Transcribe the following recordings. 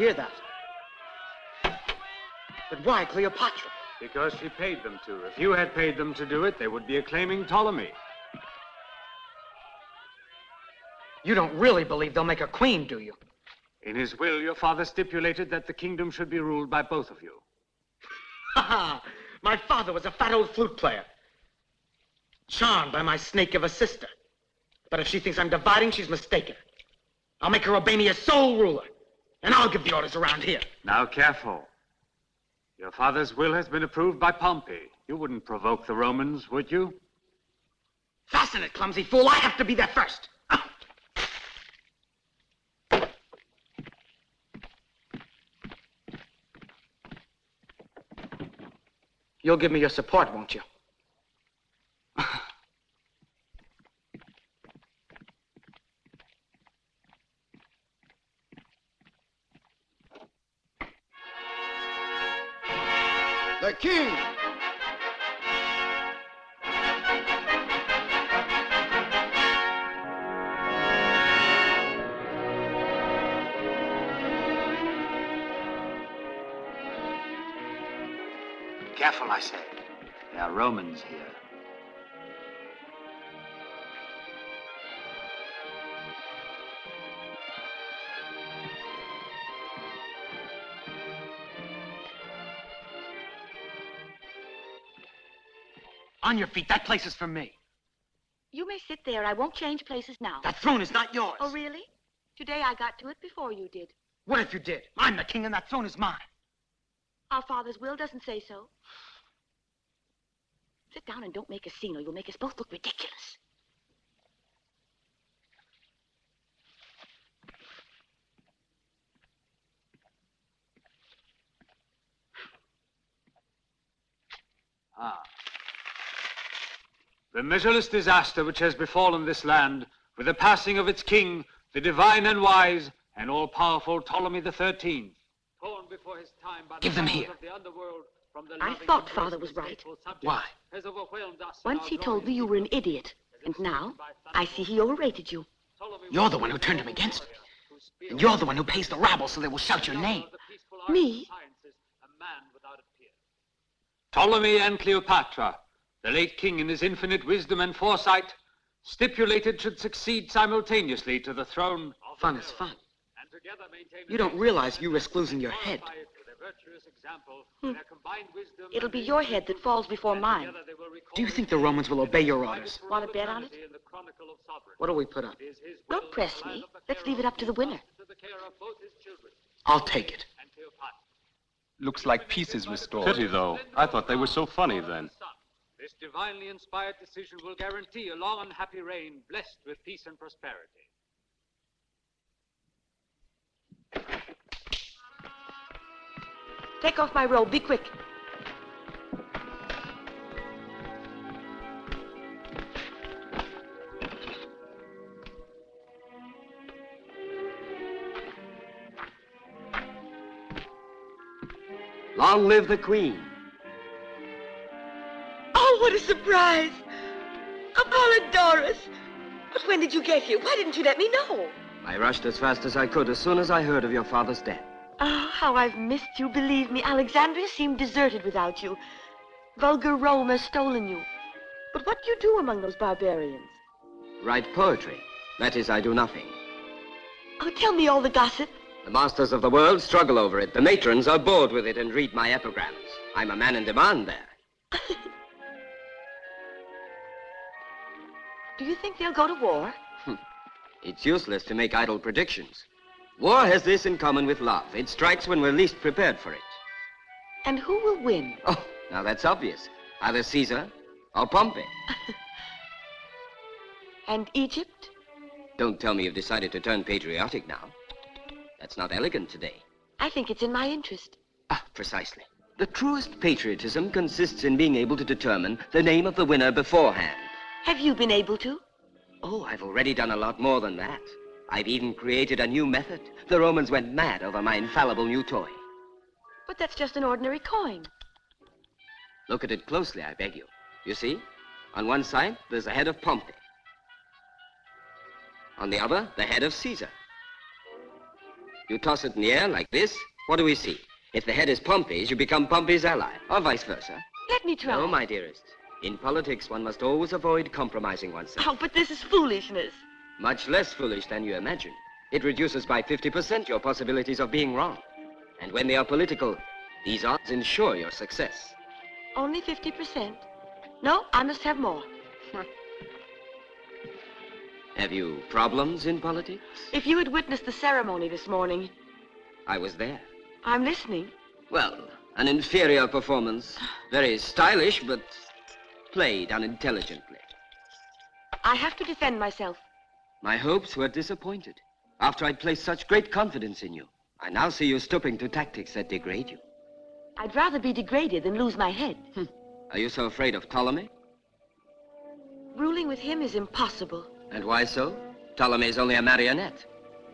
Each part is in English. hear that. But why Cleopatra? Because she paid them to. If you had paid them to do it, they would be acclaiming Ptolemy. You don't really believe they'll make a queen, do you? In his will, your father stipulated that the kingdom should be ruled by both of you. Ha ha! My father was a fat old flute player. Charmed by my snake of a sister. But if she thinks I'm dividing, she's mistaken. I'll make her obey me as sole ruler. And I'll give the orders around here. Now, careful. Your father's will has been approved by Pompey. You wouldn't provoke the Romans, would you? Fasten it, clumsy fool. I have to be there first. You'll give me your support, won't you? The king! Careful, I say. There are Romans here. On your feet, that place is for me. You may sit there. I won't change places now. That throne is not yours. Oh, really? Today I got to it before you did. What if you did? I'm the king and that throne is mine. Our father's will doesn't say so. Sit down and don't make a scene or you'll make us both look ridiculous. Ah. The measureless disaster which has befallen this land with the passing of its king, the divine and wise and all-powerful Ptolemy the 13th. Before his time by give the them here. I thought Father was right. Why? Once he told me you were an idiot, and now I see he overrated you. You're the one who turned him against me. And you're the one who pays the rabble so they will shout your name. Me? Ptolemy and Cleopatra, the late king in his infinite wisdom and foresight, stipulated should succeed simultaneously to the throne. Fun is fun. You don't realize you risk losing your head. It'll be your head that falls before mine. Do you think the Romans will obey your orders? Want to bet on it? What'll we put up? Don't press me. Let's leave it up to the winner. I'll take it. Looks like peace is restored. Pity, though. I thought they were so funny then. This divinely inspired decision will guarantee a long and happy reign blessed with peace and prosperity. Take off my robe, be quick. Long live the Queen. Oh, what a surprise. Apollodorus. But when did you get here? Why didn't you let me know? I rushed as fast as I could as soon as I heard of your father's death. Oh, how I've missed you. Believe me, Alexandria seemed deserted without you. Vulgar Rome has stolen you. But what do you do among those barbarians? Write poetry. That is, I do nothing. Oh, tell me all the gossip. The masters of the world struggle over it. The matrons are bored with it and read my epigrams. I'm a man in demand there. Do you think they'll go to war? It's useless to make idle predictions. War has this in common with love. It strikes when we're least prepared for it. And who will win? Oh, now that's obvious. Either Caesar or Pompey. And Egypt? Don't tell me you've decided to turn patriotic now. That's not elegant today. I think it's in my interest. Ah, precisely. The truest patriotism consists in being able to determine the name of the winner beforehand. Have you been able to? Oh, I've already done a lot more than that. I've even created a new method. The Romans went mad over my infallible new toy. But that's just an ordinary coin. Look at it closely, I beg you. You see? On one side, there's the head of Pompey. On the other, the head of Caesar. You toss it in the air like this. What do we see? If the head is Pompey's, you become Pompey's ally, or vice versa. Let me try. No, my dearest. In politics, one must always avoid compromising oneself. Oh, but this is foolishness. Much less foolish than you imagine. It reduces by 50% your possibilities of being wrong. And when they are political, these odds ensure your success. Only 50%? No, I must have more. Have you problems in politics? If you had witnessed the ceremony this morning. I was there. I'm listening. Well, an inferior performance. Very stylish, but played unintelligently. I have to defend myself. My hopes were disappointed. After I'd placed such great confidence in you, I now see you stooping to tactics that degrade you. I'd rather be degraded than lose my head. Are you so afraid of Ptolemy? Ruling with him is impossible. And why so? Ptolemy is only a marionette.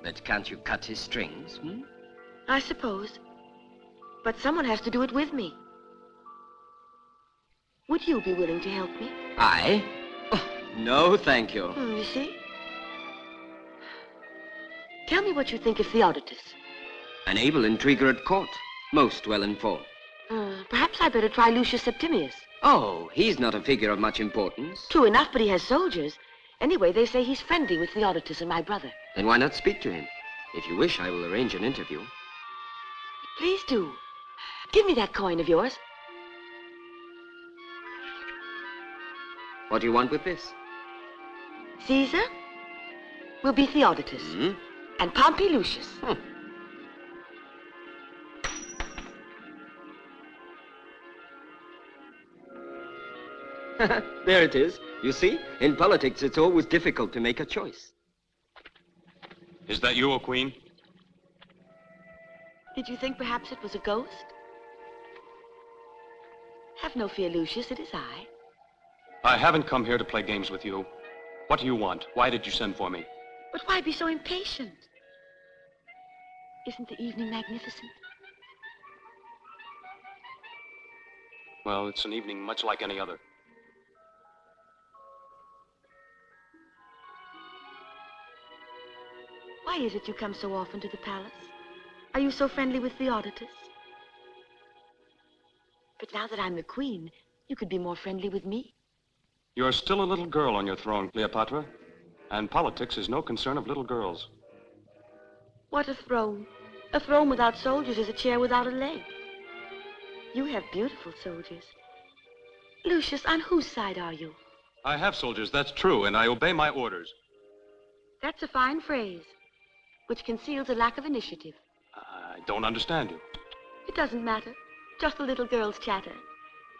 But can't you cut his strings, I suppose. But someone has to do it with me. Would you be willing to help me? I? Oh, no, thank you. You see? Tell me what you think of Theodotus. An able intriguer at court. Most well-informed. Perhaps I'd better try Lucius Septimius. Oh, he's not a figure of much importance. True enough, but he has soldiers. Anyway, they say he's friendly with Theodotus and my brother. Then why not speak to him? If you wish, I will arrange an interview. Please do. Give me that coin of yours. What do you want with this? Caesar will be Theodotus. And Pompey Lucius. There it is. You see, in politics, it's always difficult to make a choice. Is that you, O Queen? Did you think perhaps it was a ghost? Have no fear, Lucius. It is I. I haven't come here to play games with you. What do you want? Why did you send for me? But why be so impatient? Isn't the evening magnificent? Well, it's an evening much like any other. Why is it you come so often to the palace? Are you so friendly with Theodotus? But now that I'm the queen, you could be more friendly with me. You're still a little girl on your throne, Cleopatra. And politics is no concern of little girls. What a throne. A throne without soldiers is a chair without a leg. You have beautiful soldiers. Lucius, on whose side are you? I have soldiers, that's true, and I obey my orders. That's a fine phrase, which conceals a lack of initiative. I don't understand you. It doesn't matter. Just a little girl's chatter.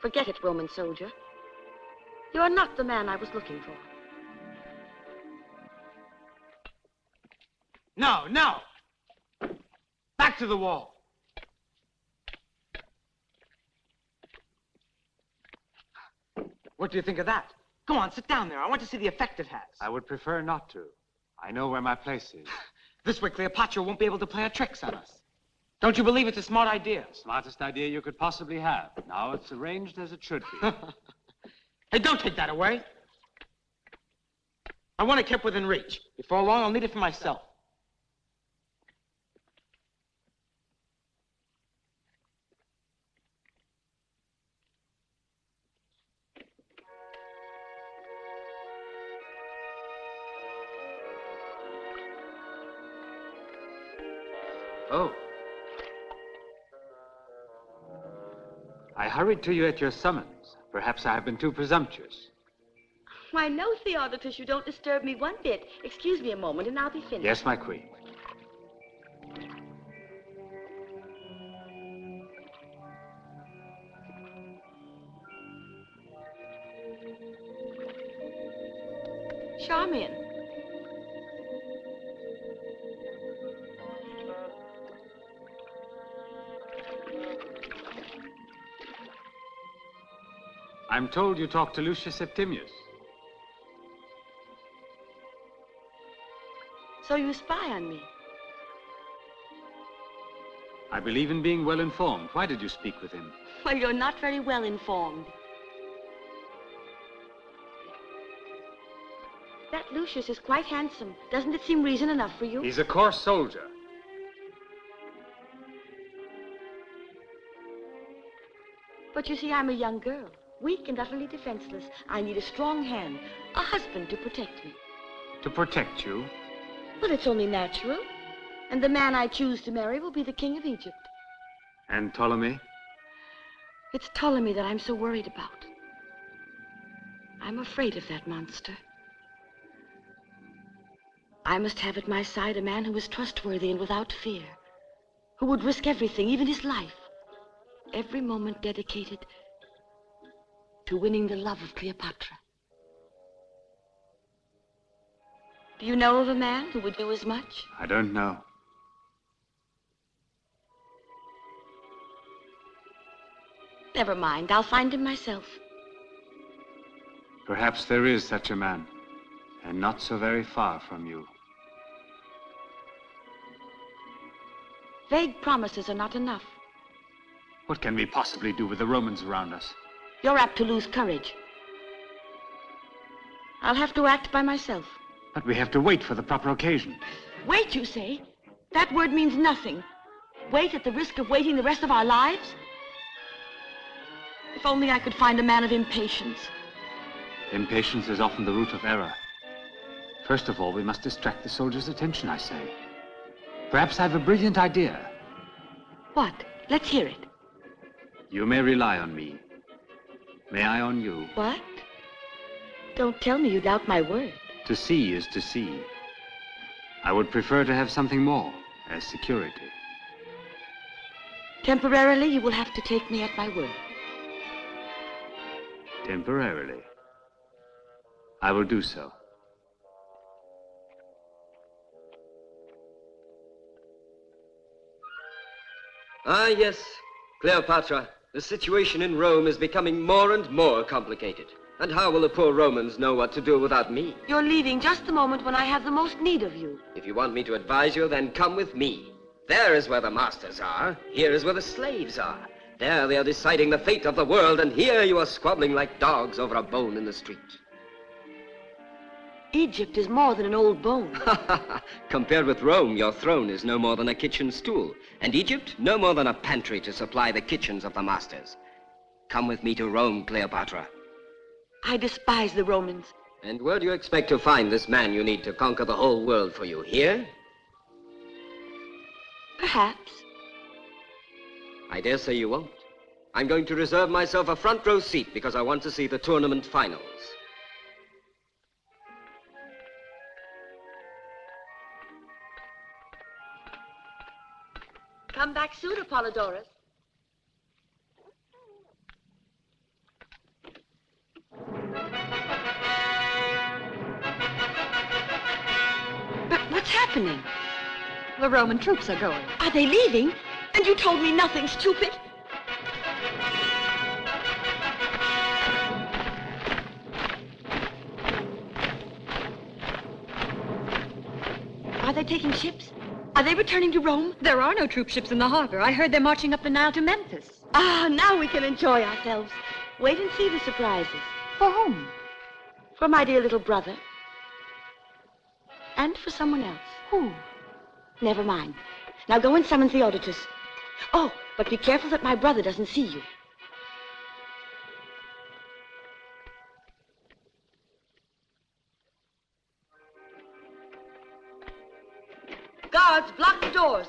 Forget it, Roman soldier. You are not the man I was looking for. Now, now! Back to the wall! What do you think of that? Go on, sit down there. I want to see the effect it has. I would prefer not to. I know where my place is. This way, Cleopatra won't be able to play her tricks on us. Don't you believe it's a smart idea? Smartest idea you could possibly have. Now it's arranged as it should be. Hey, don't take that away. I want it kept within reach. Before long, I'll need it for myself. Oh. I hurried to you at your summons. Perhaps I have been too presumptuous. Why, no, Theodotus, you don't disturb me one bit. Excuse me a moment and I'll be finished. Yes, my queen. Charmian. I'm told you talked to Lucius Septimius. So you spy on me? I believe in being well informed. Why did you speak with him? Well, you're not very well informed. That Lucius is quite handsome. Doesn't it seem reason enough for you? He's a coarse soldier. But you see, I'm a young girl, weak and utterly defenseless. I need a strong hand, a husband to protect me. To protect you? Well, it's only natural. And the man I choose to marry will be the king of Egypt. And Ptolemy? It's Ptolemy that I'm so worried about. I'm afraid of that monster. I must have at my side a man who is trustworthy and without fear, who would risk everything, even his life, every moment dedicated to winning the love of Cleopatra. Do you know of a man who would do as much? I don't know. Never mind, I'll find him myself. Perhaps there is such a man, and not so very far from you. Vague promises are not enough. What can we possibly do with the Romans around us? You're apt to lose courage. I'll have to act by myself. But we have to wait for the proper occasion. Wait, you say? That word means nothing. Wait at the risk of waiting the rest of our lives? If only I could find a man of impatience. Impatience is often the root of error. First of all, we must distract the soldiers' attention, I say. Perhaps I've a brilliant idea. What? Let's hear it. You may rely on me. May I on you? What? Don't tell me you doubt my word. To see is to see. I would prefer to have something more as security. Temporarily, you will have to take me at my word. Temporarily. I will do so. Ah, yes, Cleopatra, the situation in Rome is becoming more and more complicated. And how will the poor Romans know what to do without me? You're leaving just the moment when I have the most need of you. If you want me to advise you, then come with me. There is where the masters are. Here is where the slaves are. There they are deciding the fate of the world, and here you are squabbling like dogs over a bone in the street. Egypt is more than an old bone. Compared with Rome, your throne is no more than a kitchen stool, and Egypt no more than a pantry to supply the kitchens of the masters. Come with me to Rome, Cleopatra. I despise the Romans. And where do you expect to find this man you need to conquer the whole world for you? Here? Perhaps. I dare say you won't. I'm going to reserve myself a front row seat because I want to see the tournament finals. Come back soon, Apollodorus. But what's happening? The Roman troops are going. Are they leaving? And you told me nothing, stupid. Are they taking ships? Are they returning to Rome? There are no troop ships in the harbor. I heard they're marching up the Nile to Memphis. Ah, now we can enjoy ourselves. Wait and see the surprises. For whom? For my dear little brother. And for someone else. Who? Never mind. Now go and summon Theodotus. Oh, but be careful that my brother doesn't see you. Guards, block the doors.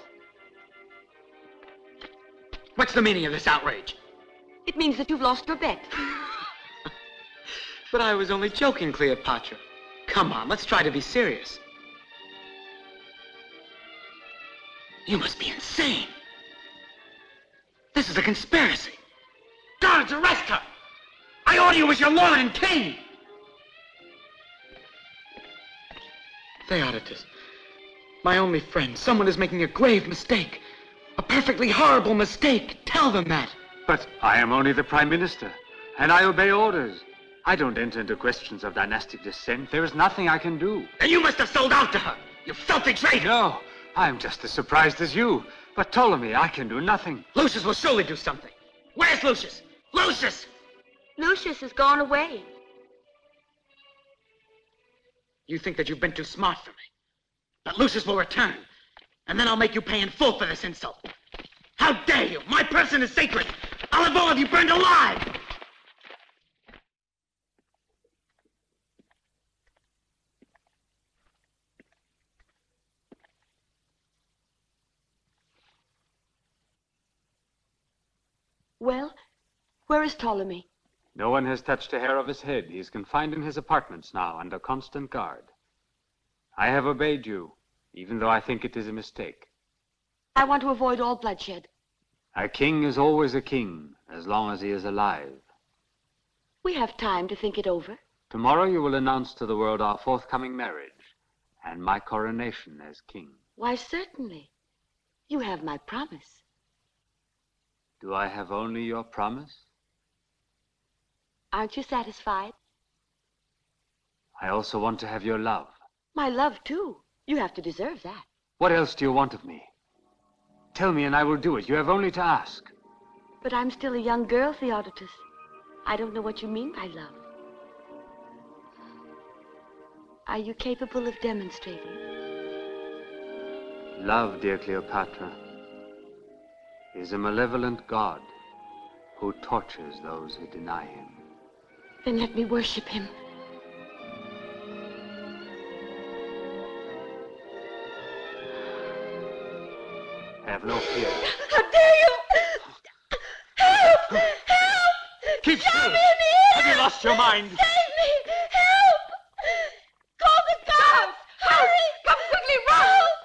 What's the meaning of this outrage? It means that you've lost your bet. But I was only joking, Cleopatra. Come on, let's try to be serious. You must be insane. This is a conspiracy. Guards, arrest her. I order you as your lord and king. Theodotus. My only friend, someone is making a grave mistake. A perfectly horrible mistake. Tell them that. But I am only the Prime Minister, and I obey orders. I don't enter into questions of dynastic descent. There is nothing I can do. And you must have sold out to her. You filthy traitor. No, I am just as surprised as you. But Ptolemy, I can do nothing. Lucius will surely do something. Where's Lucius? Lucius! Lucius has gone away. You think that you've been too smart for me? But Lucius will return, and then I'll make you pay in full for this insult. How dare you? My person is sacred. I'll have all of you burned alive! Well, where is Ptolemy? No one has touched a hair of his head. He is confined in his apartments now, under constant guard. I have obeyed you, even though I think it is a mistake. I want to avoid all bloodshed. A king is always a king, as long as he is alive. We have time to think it over. Tomorrow you will announce to the world our forthcoming marriage and my coronation as king. Why, certainly. You have my promise. Do I have only your promise? Aren't you satisfied? I also want to have your love. My love, too. You have to deserve that. What else do you want of me? Tell me and I will do it. You have only to ask. But I'm still a young girl, Theodotus. I don't know what you mean by love. Are you capable of demonstrating? Love, dear Cleopatra, is a malevolent god who tortures those who deny him. Then let me worship him. Have no fear. How dare you! Help! Help! Keep still! Have you lost your mind? Save me! Help! Call the guards! Hurry! Come quickly, run!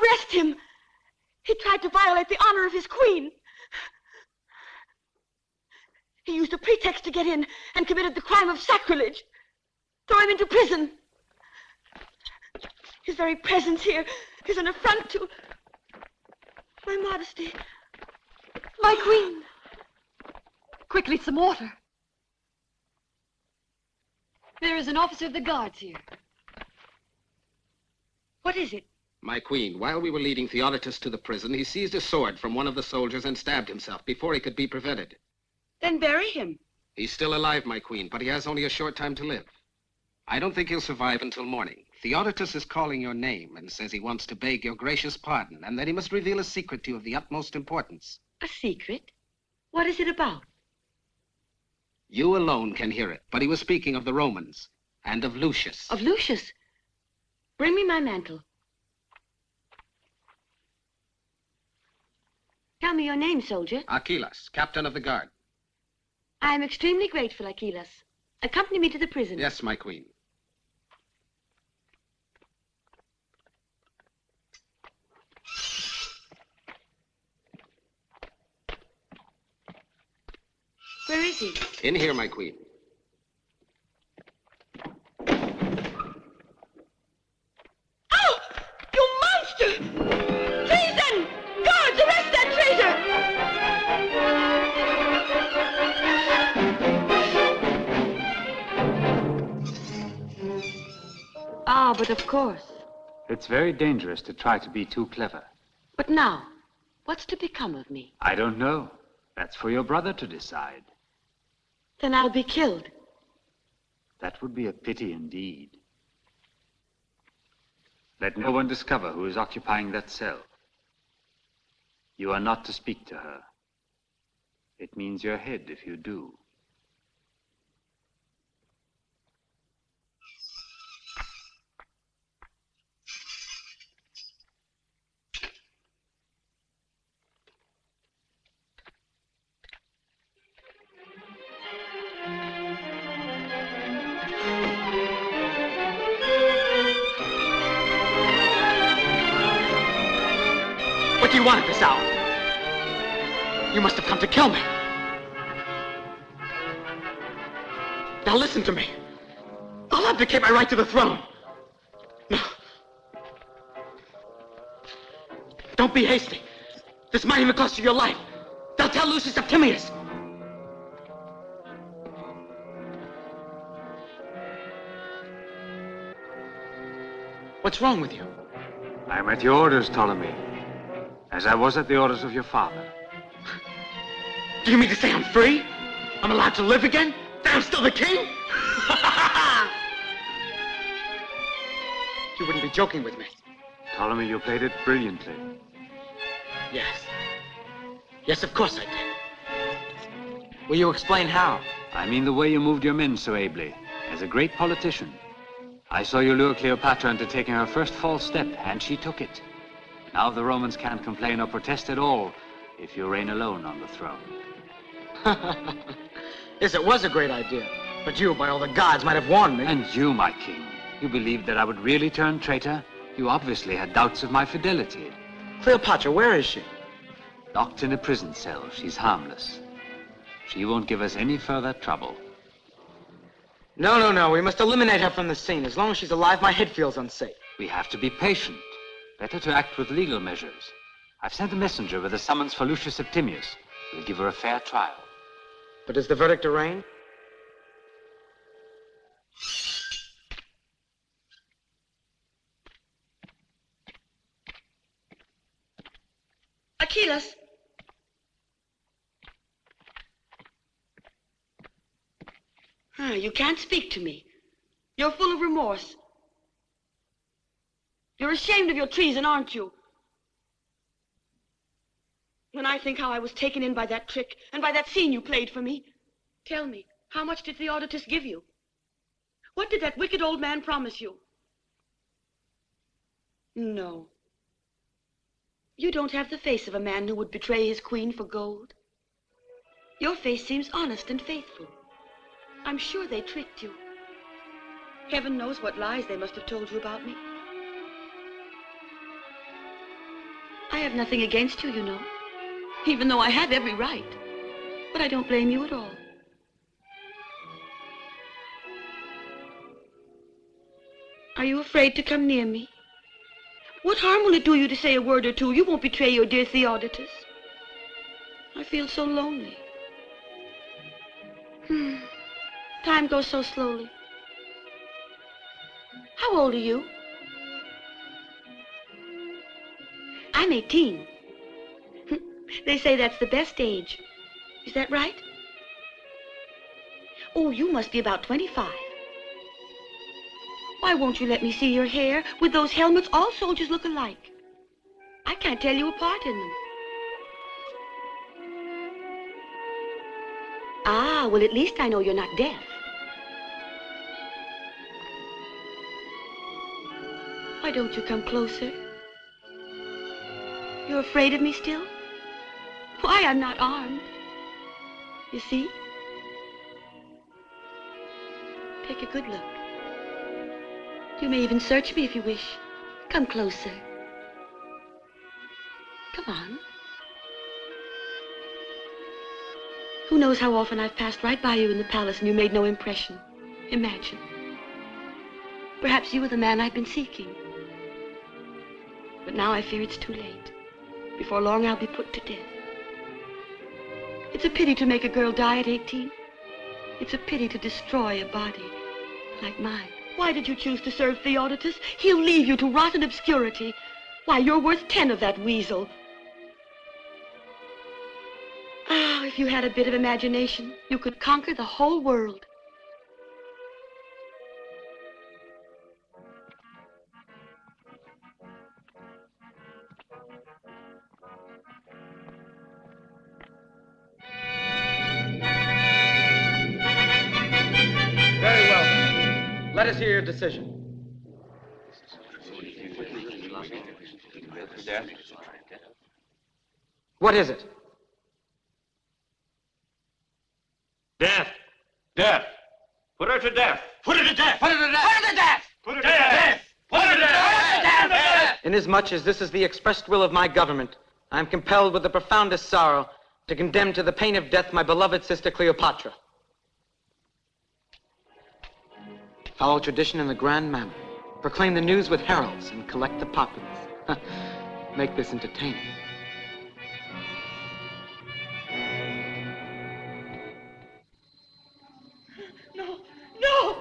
Arrest him! He tried to violate the honor of his queen. He used a pretext to get in and committed the crime of sacrilege. Throw him into prison. His very presence here is an affront to my modesty, my queen. Quickly, some water. There is an officer of the guards here. What is it? My queen, while we were leading Theodotus to the prison, he seized a sword from one of the soldiers and stabbed himself before he could be prevented. Then bury him. He's still alive, my queen, but he has only a short time to live. I don't think he'll survive until morning. Theodotus is calling your name and says he wants to beg your gracious pardon and that he must reveal a secret to you of the utmost importance. A secret? What is it about? You alone can hear it, but he was speaking of the Romans and of Lucius. Of Lucius? Bring me my mantle. Tell me your name, soldier. Achilles, captain of the guard. I am extremely grateful, Achilles. Accompany me to the prison. Yes, my queen. Where is he? In here, my queen. Out! You monster! Treason! Guards, arrest that traitor! Ah, but of course. It's very dangerous to try to be too clever. But now, what's to become of me? I don't know. That's for your brother to decide. Then I'll be killed. That would be a pity indeed. Let no one discover who is occupying that cell. You are not to speak to her. It means your head if you do. You wanted this out. You must have come to kill me. Now listen to me. I'll abdicate my right to the throne. No. Don't be hasty. This might even cost you your life. They'll tell Lucius Optimius. What's wrong with you? I'm at your orders, Ptolemy. As I was at the orders of your father. Do you mean to say I'm free? I'm allowed to live again? That I'm still the king? You wouldn't be joking with me. Ptolemy, you played it brilliantly. Yes. Yes, of course I did. Will you explain how? I mean the way you moved your men so ably, as a great politician. I saw you lure Cleopatra into taking her first false step, and she took it. Now the Romans can't complain or protest at all if you reign alone on the throne. Yes, it was a great idea, but you, by all the gods, might have warned me. And you, my king, you believed that I would really turn traitor? You obviously had doubts of my fidelity. Cleopatra, where is she? Locked in a prison cell. She's harmless. She won't give us any further trouble. No, no, no. We must eliminate her from the scene. As long as she's alive, my head feels unsafe. We have to be patient. Better to act with legal measures. I've sent a messenger with a summons for Lucius Septimius. We'll give her a fair trial. But is the verdict arraigned? Achilles. Ah, you can't speak to me. You're full of remorse. You're ashamed of your treason, aren't you? When I think how I was taken in by that trick and by that scene you played for me, tell me, how much did Theodotus give you? What did that wicked old man promise you? No. You don't have the face of a man who would betray his queen for gold. Your face seems honest and faithful. I'm sure they tricked you. Heaven knows what lies they must have told you about me. I have nothing against you, you know, even though I have every right. But I don't blame you at all. Are you afraid to come near me? What harm will it do you to say a word or two? You won't betray your dear Theodotus. I feel so lonely. Time goes so slowly. How old are you? I'm 18. They say that's the best age. Is that right? Oh, you must be about 25. Why won't you let me see your hair? With those helmets, all soldiers look alike. I can't tell you apart in them. Ah, well, at least I know you're not deaf. Why don't you come closer? You're afraid of me still? Why, I'm not armed. You see? Take a good look. You may even search me if you wish. Come closer. Come on. Who knows how often I've passed right by you in the palace and you made no impression. Imagine. Perhaps you were the man I've been seeking. But now I fear it's too late. Before long, I'll be put to death. It's a pity to make a girl die at 18. It's a pity to destroy a body like mine. Why did you choose to serve Theodotus? He'll leave you to rot in obscurity. Why, you're worth 10 of that weasel. Ah, if you had a bit of imagination, you could conquer the whole world. Let us hear your decision. What is it? Death. Death. Put her to death. Put her to death. Put her to death. Put her to death. Put her to death. Put her to death. Inasmuch as this is the expressed will of my government, I am compelled with the profoundest sorrow to condemn to the pain of death my beloved sister Cleopatra. Follow tradition in the grand manner. Proclaim the news with heralds and collect the populace. Make this entertaining. No, no!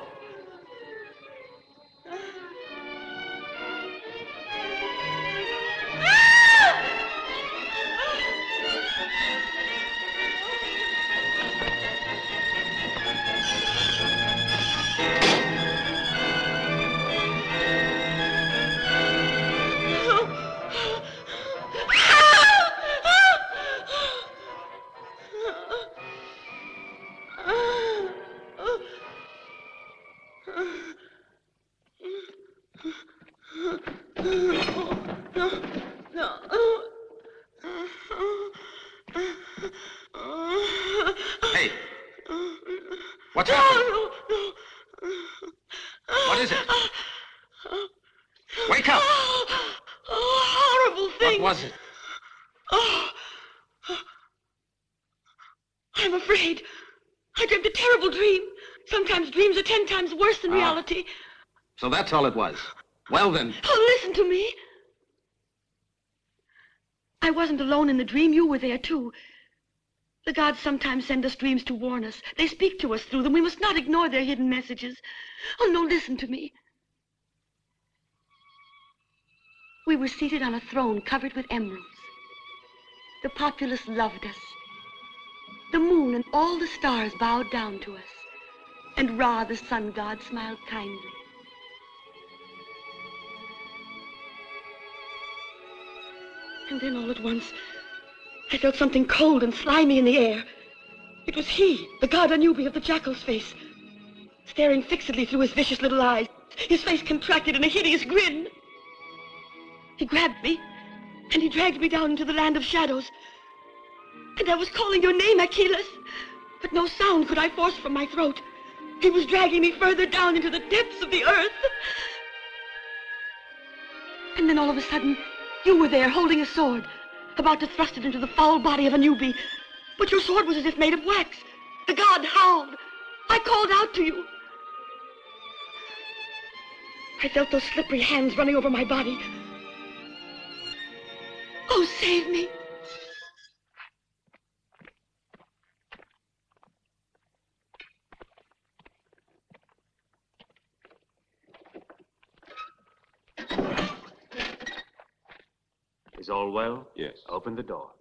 Hey! What's happened? No. What is it? Wake up! Oh, horrible thing! What was it? Oh, I'm afraid. I dreamt a terrible dream. Sometimes dreams are 10 times worse than reality. So that's all it was. Well then... Oh, listen to me. I wasn't alone in the dream. You were there, too. The gods sometimes send us dreams to warn us. They speak to us through them. We must not ignore their hidden messages. Oh, no, listen to me. We were seated on a throne covered with emeralds. The populace loved us. The moon and all the stars bowed down to us. And Ra, the sun god, smiled kindly. And then all at once, I felt something cold and slimy in the air. It was he, the god Anubi of the Jackal's Face, staring fixedly through his vicious little eyes, his face contracted in a hideous grin. He grabbed me, and he dragged me down into the land of shadows. And I was calling your name, Achilles, but no sound could I force from my throat. He was dragging me further down into the depths of the earth. And then all of a sudden, you were there holding a sword, about to thrust it into the foul body of Anubi. But your sword was as if made of wax. The god howled. I called out to you. I felt those slippery hands running over my body. Oh, save me. Is all well? Yes. Open the door.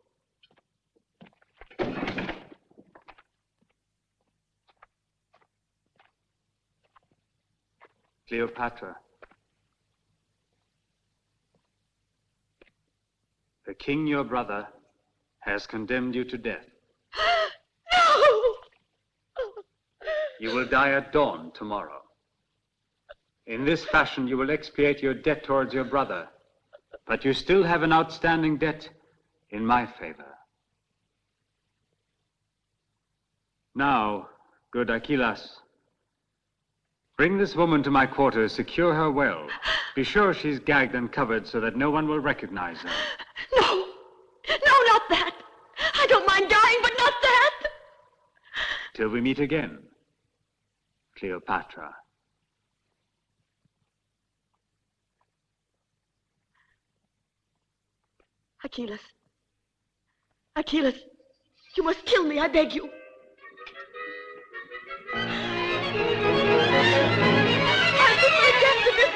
Cleopatra. The king, your brother, has condemned you to death. No! You will die at dawn tomorrow. In this fashion, you will expiate your debt towards your brother. But you still have an outstanding debt in my favor. Now, good Achilles, bring this woman to my quarters, secure her well. Be sure she's gagged and covered so that no one will recognize her. No, not that. I don't mind dying, but not that. Till we meet again, Cleopatra. Achilles, you must kill me, I beg you. I put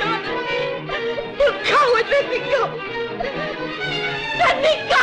my death to dishonor. You coward, let me go. Let me go!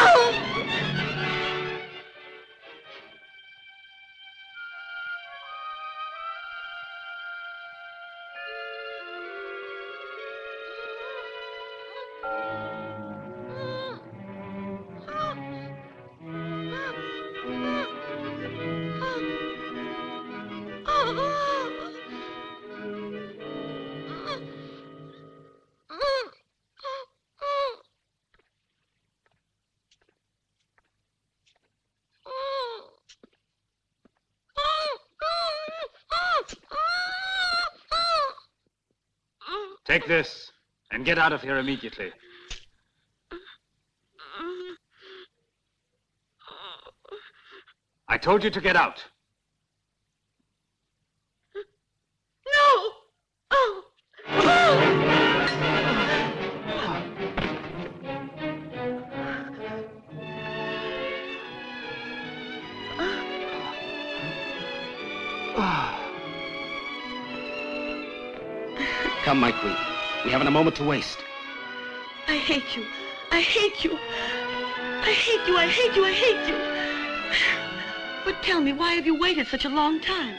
Take this and get out of here immediately. I told you to get out. No! Oh! Oh! Come, my queen. We haven't a moment to waste. I hate you. I hate you. I hate you. I hate you. I hate you. But tell me, why have you waited such a long time?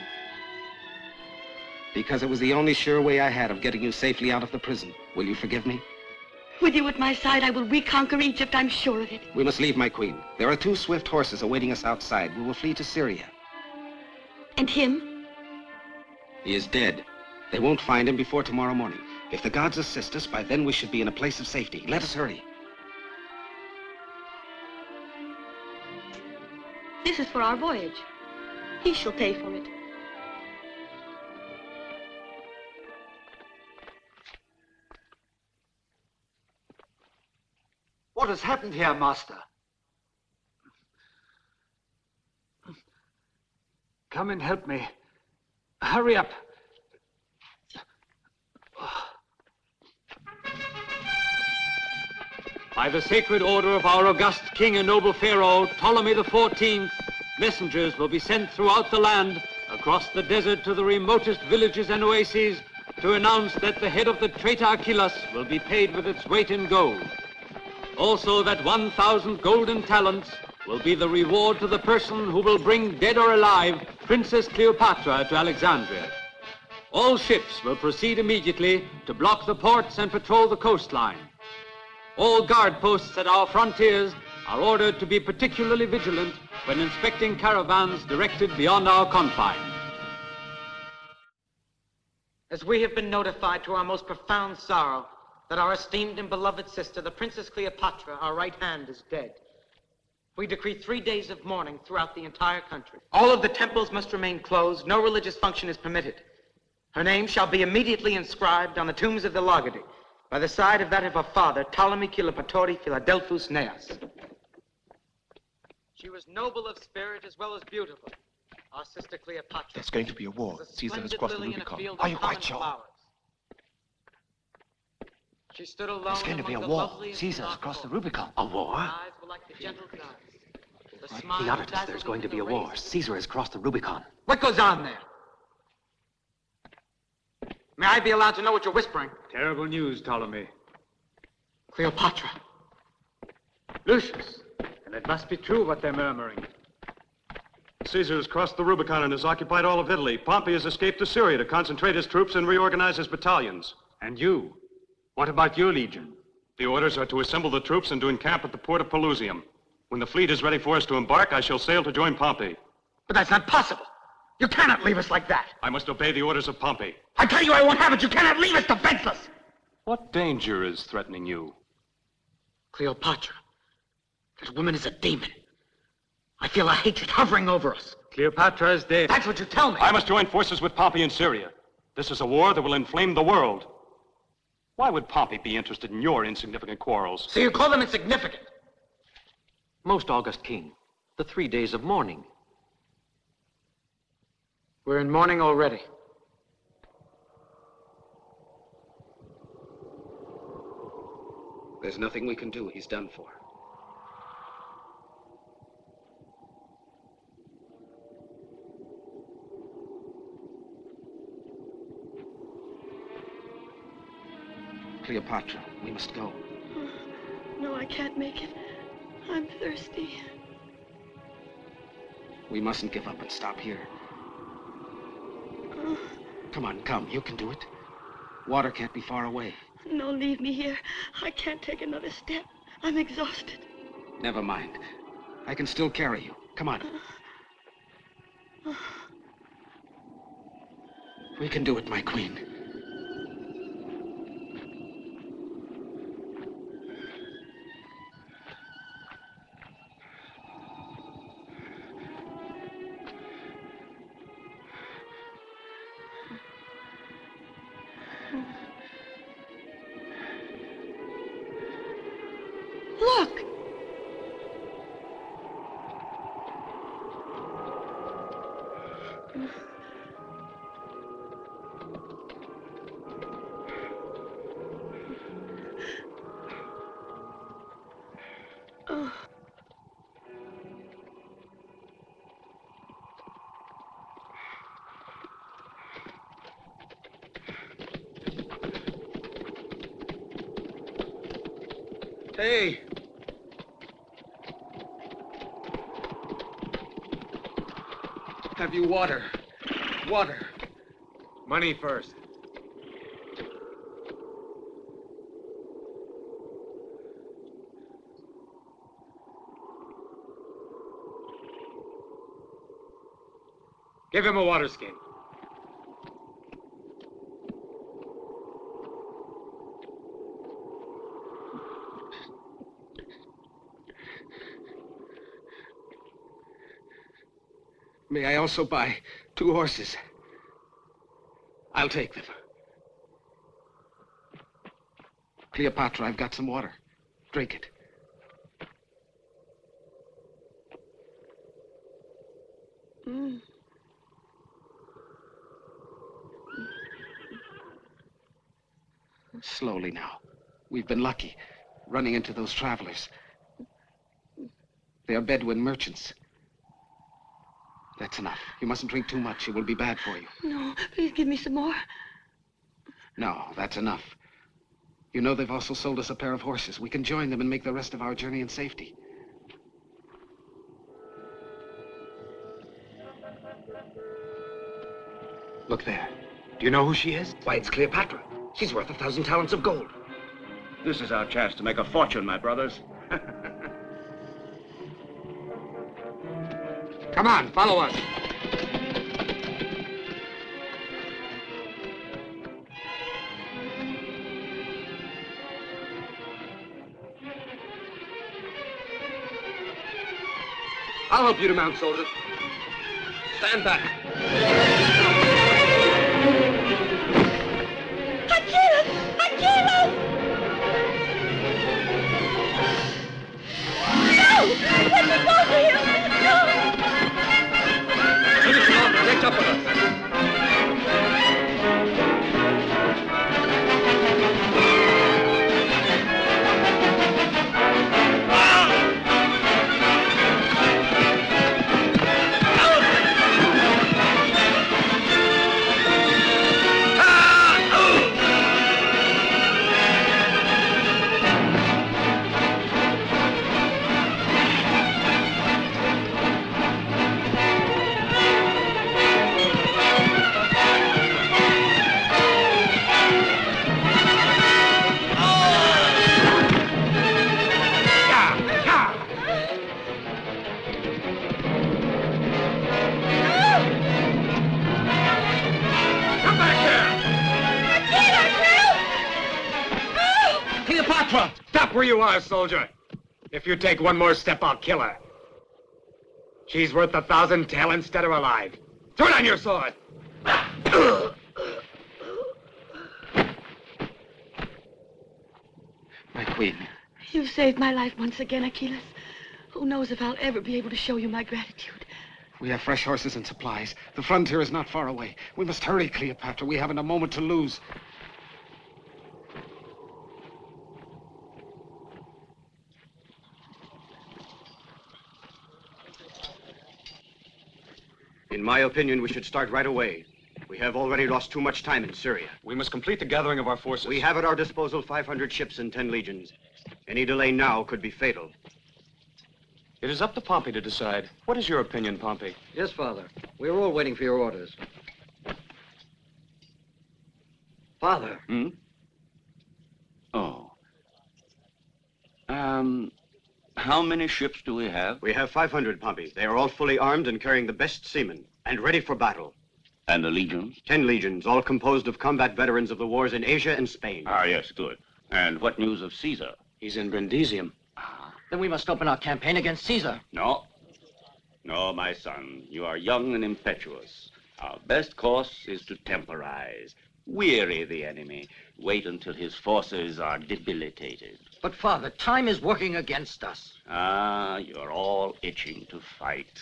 Because it was the only sure way I had of getting you safely out of the prison. Will you forgive me? With you at my side, I will reconquer Egypt. I'm sure of it. We must leave, my queen. There are 2 swift horses awaiting us outside. We will flee to Syria. And him? He is dead. They won't find him before tomorrow morning. If the gods assist us, by then we should be in a place of safety. Let us hurry. This is for our voyage. He shall pay for it. What has happened here, Master? Come and help me. Hurry up. By the sacred order of our august king and noble pharaoh, Ptolemy the 14th, messengers will be sent throughout the land, across the desert to the remotest villages and oases, to announce that the head of the traitor Achilles will be paid with its weight in gold. Also that 1,000 golden talents will be the reward to the person who will bring, dead or alive, Princess Cleopatra to Alexandria. All ships will proceed immediately to block the ports and patrol the coastline. All guard posts at our frontiers are ordered to be particularly vigilant when inspecting caravans directed beyond our confines. As we have been notified to our most profound sorrow that our esteemed and beloved sister, the Princess Cleopatra, our right hand, is dead, we decree 3 days of mourning throughout the entire country. All of the temples must remain closed. No religious function is permitted. Her name shall be immediately inscribed on the tombs of the Lagodi, by the side of that of her father, Ptolemy Kilopatori Philadelphus Neas. She was noble of spirit as well as beautiful, our sister Cleopatra. There's going to be a war. Caesar has crossed the Rubicon. Are you quite sure? She stood alone. There's going to be a war. Caesar has crossed the Rubicon. A war? He uttered us. There's going to be a war. Caesar has crossed the Rubicon. What goes on there? May I be allowed to know what you're whispering? Terrible news, Ptolemy. Cleopatra. Lucius. And it must be true what they're murmuring. Caesar has crossed the Rubicon and has occupied all of Italy. Pompey has escaped to Syria to concentrate his troops and reorganize his battalions. And you? What about your legion? The orders are to assemble the troops and to encamp at the port of Pelusium. When the fleet is ready for us to embark, I shall sail to join Pompey. But that's not possible. You cannot leave us like that. I must obey the orders of Pompey. I tell you I won't have it. You cannot leave us defenseless. What danger is threatening you? Cleopatra. That woman is a demon. I feel a hatred hovering over us. Cleopatra is dead. That's what you tell me. I must join forces with Pompey in Syria. This is a war that will inflame the world. Why would Pompey be interested in your insignificant quarrels? So you call them insignificant? Most august king, the 3 days of mourning. We're in mourning already. There's nothing we can do. He's done for. Cleopatra, we must go. Oh, no, I can't make it. I'm thirsty. We mustn't give up and stop here. Oh. Come on, come. You can do it. Water can't be far away. No, leave me here. I can't take another step. I'm exhausted. Never mind. I can still carry you. Come on. We can do it, my queen. Hey! Have you water? Water. Money first. Give him a water skin. May I also buy 2 horses? I'll take them. Cleopatra, I've got some water. Drink it. Mm. Slowly now. We've been lucky, running into those travelers. They are Bedouin merchants. That's enough. You mustn't drink too much. It will be bad for you. No, please give me some more. No, that's enough. You know they've also sold us a pair of horses. We can join them and make the rest of our journey in safety. Look there. Do you know who she is? Why, it's Cleopatra. She's worth 1,000 talents of gold. This is our chance to make a fortune, my brothers. Come on, follow us. I'll help you to mount, soldiers. Stand back. I get it! I get it! No! Let me go to him! No! Finish him off and catch up with us. Ah! Stop where you are, soldier. If you take one more step, I'll kill her. She's worth 1,000 talents dead or alive. Turn on your sword. My queen. You've saved my life once again, Achilles. Who knows if I'll ever be able to show you my gratitude. We have fresh horses and supplies. The frontier is not far away. We must hurry, Cleopatra. We haven't a moment to lose. In my opinion, we should start right away. We have already lost too much time in Syria. We must complete the gathering of our forces. We have at our disposal 500 ships and 10 legions. Any delay now could be fatal. It is up to Pompey to decide. What is your opinion, Pompey? Yes, Father. We are all waiting for your orders. Father. Hmm? Oh. How many ships do we have? We have 500, Pompey. They are all fully armed and carrying the best seamen and ready for battle. And the legions? 10 legions, all composed of combat veterans of the wars in Asia and Spain. Ah, yes, good. And what news of Caesar? He's in Brundisium. Ah. Then we must open our campaign against Caesar. No. No, my son, you are young and impetuous. Our best course is to temporize. Weary the enemy. Wait until his forces are debilitated. But, Father, time is working against us. Ah, you're all itching to fight.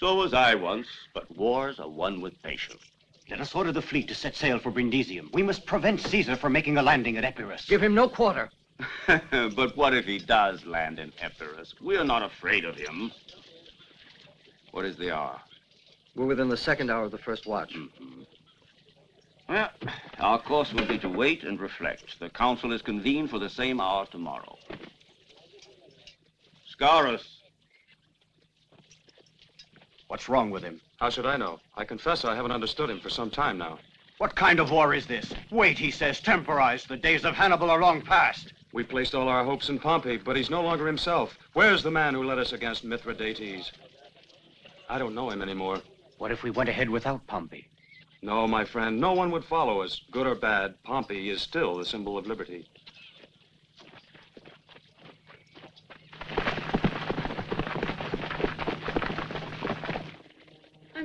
So was I once, but wars are won with patience. Let us order the fleet to set sail for Brundisium. We must prevent Caesar from making a landing at Epirus. Give him no quarter. But what if he does land in Epirus? We're not afraid of him. What is the hour? We're within the 2nd hour of the 1st watch. Mm-hmm. Well, our course will be to wait and reflect. The council is convened for the same hour tomorrow. Scaurus. What's wrong with him? How should I know? I confess I haven't understood him for some time now. What kind of war is this? Wait, he says, temporize. The days of Hannibal are long past. We placed all our hopes in Pompey, but he's no longer himself. Where's the man who led us against Mithridates? I don't know him anymore. What if we went ahead without Pompey? No, my friend, no one would follow us. Good or bad, Pompey is still the symbol of liberty.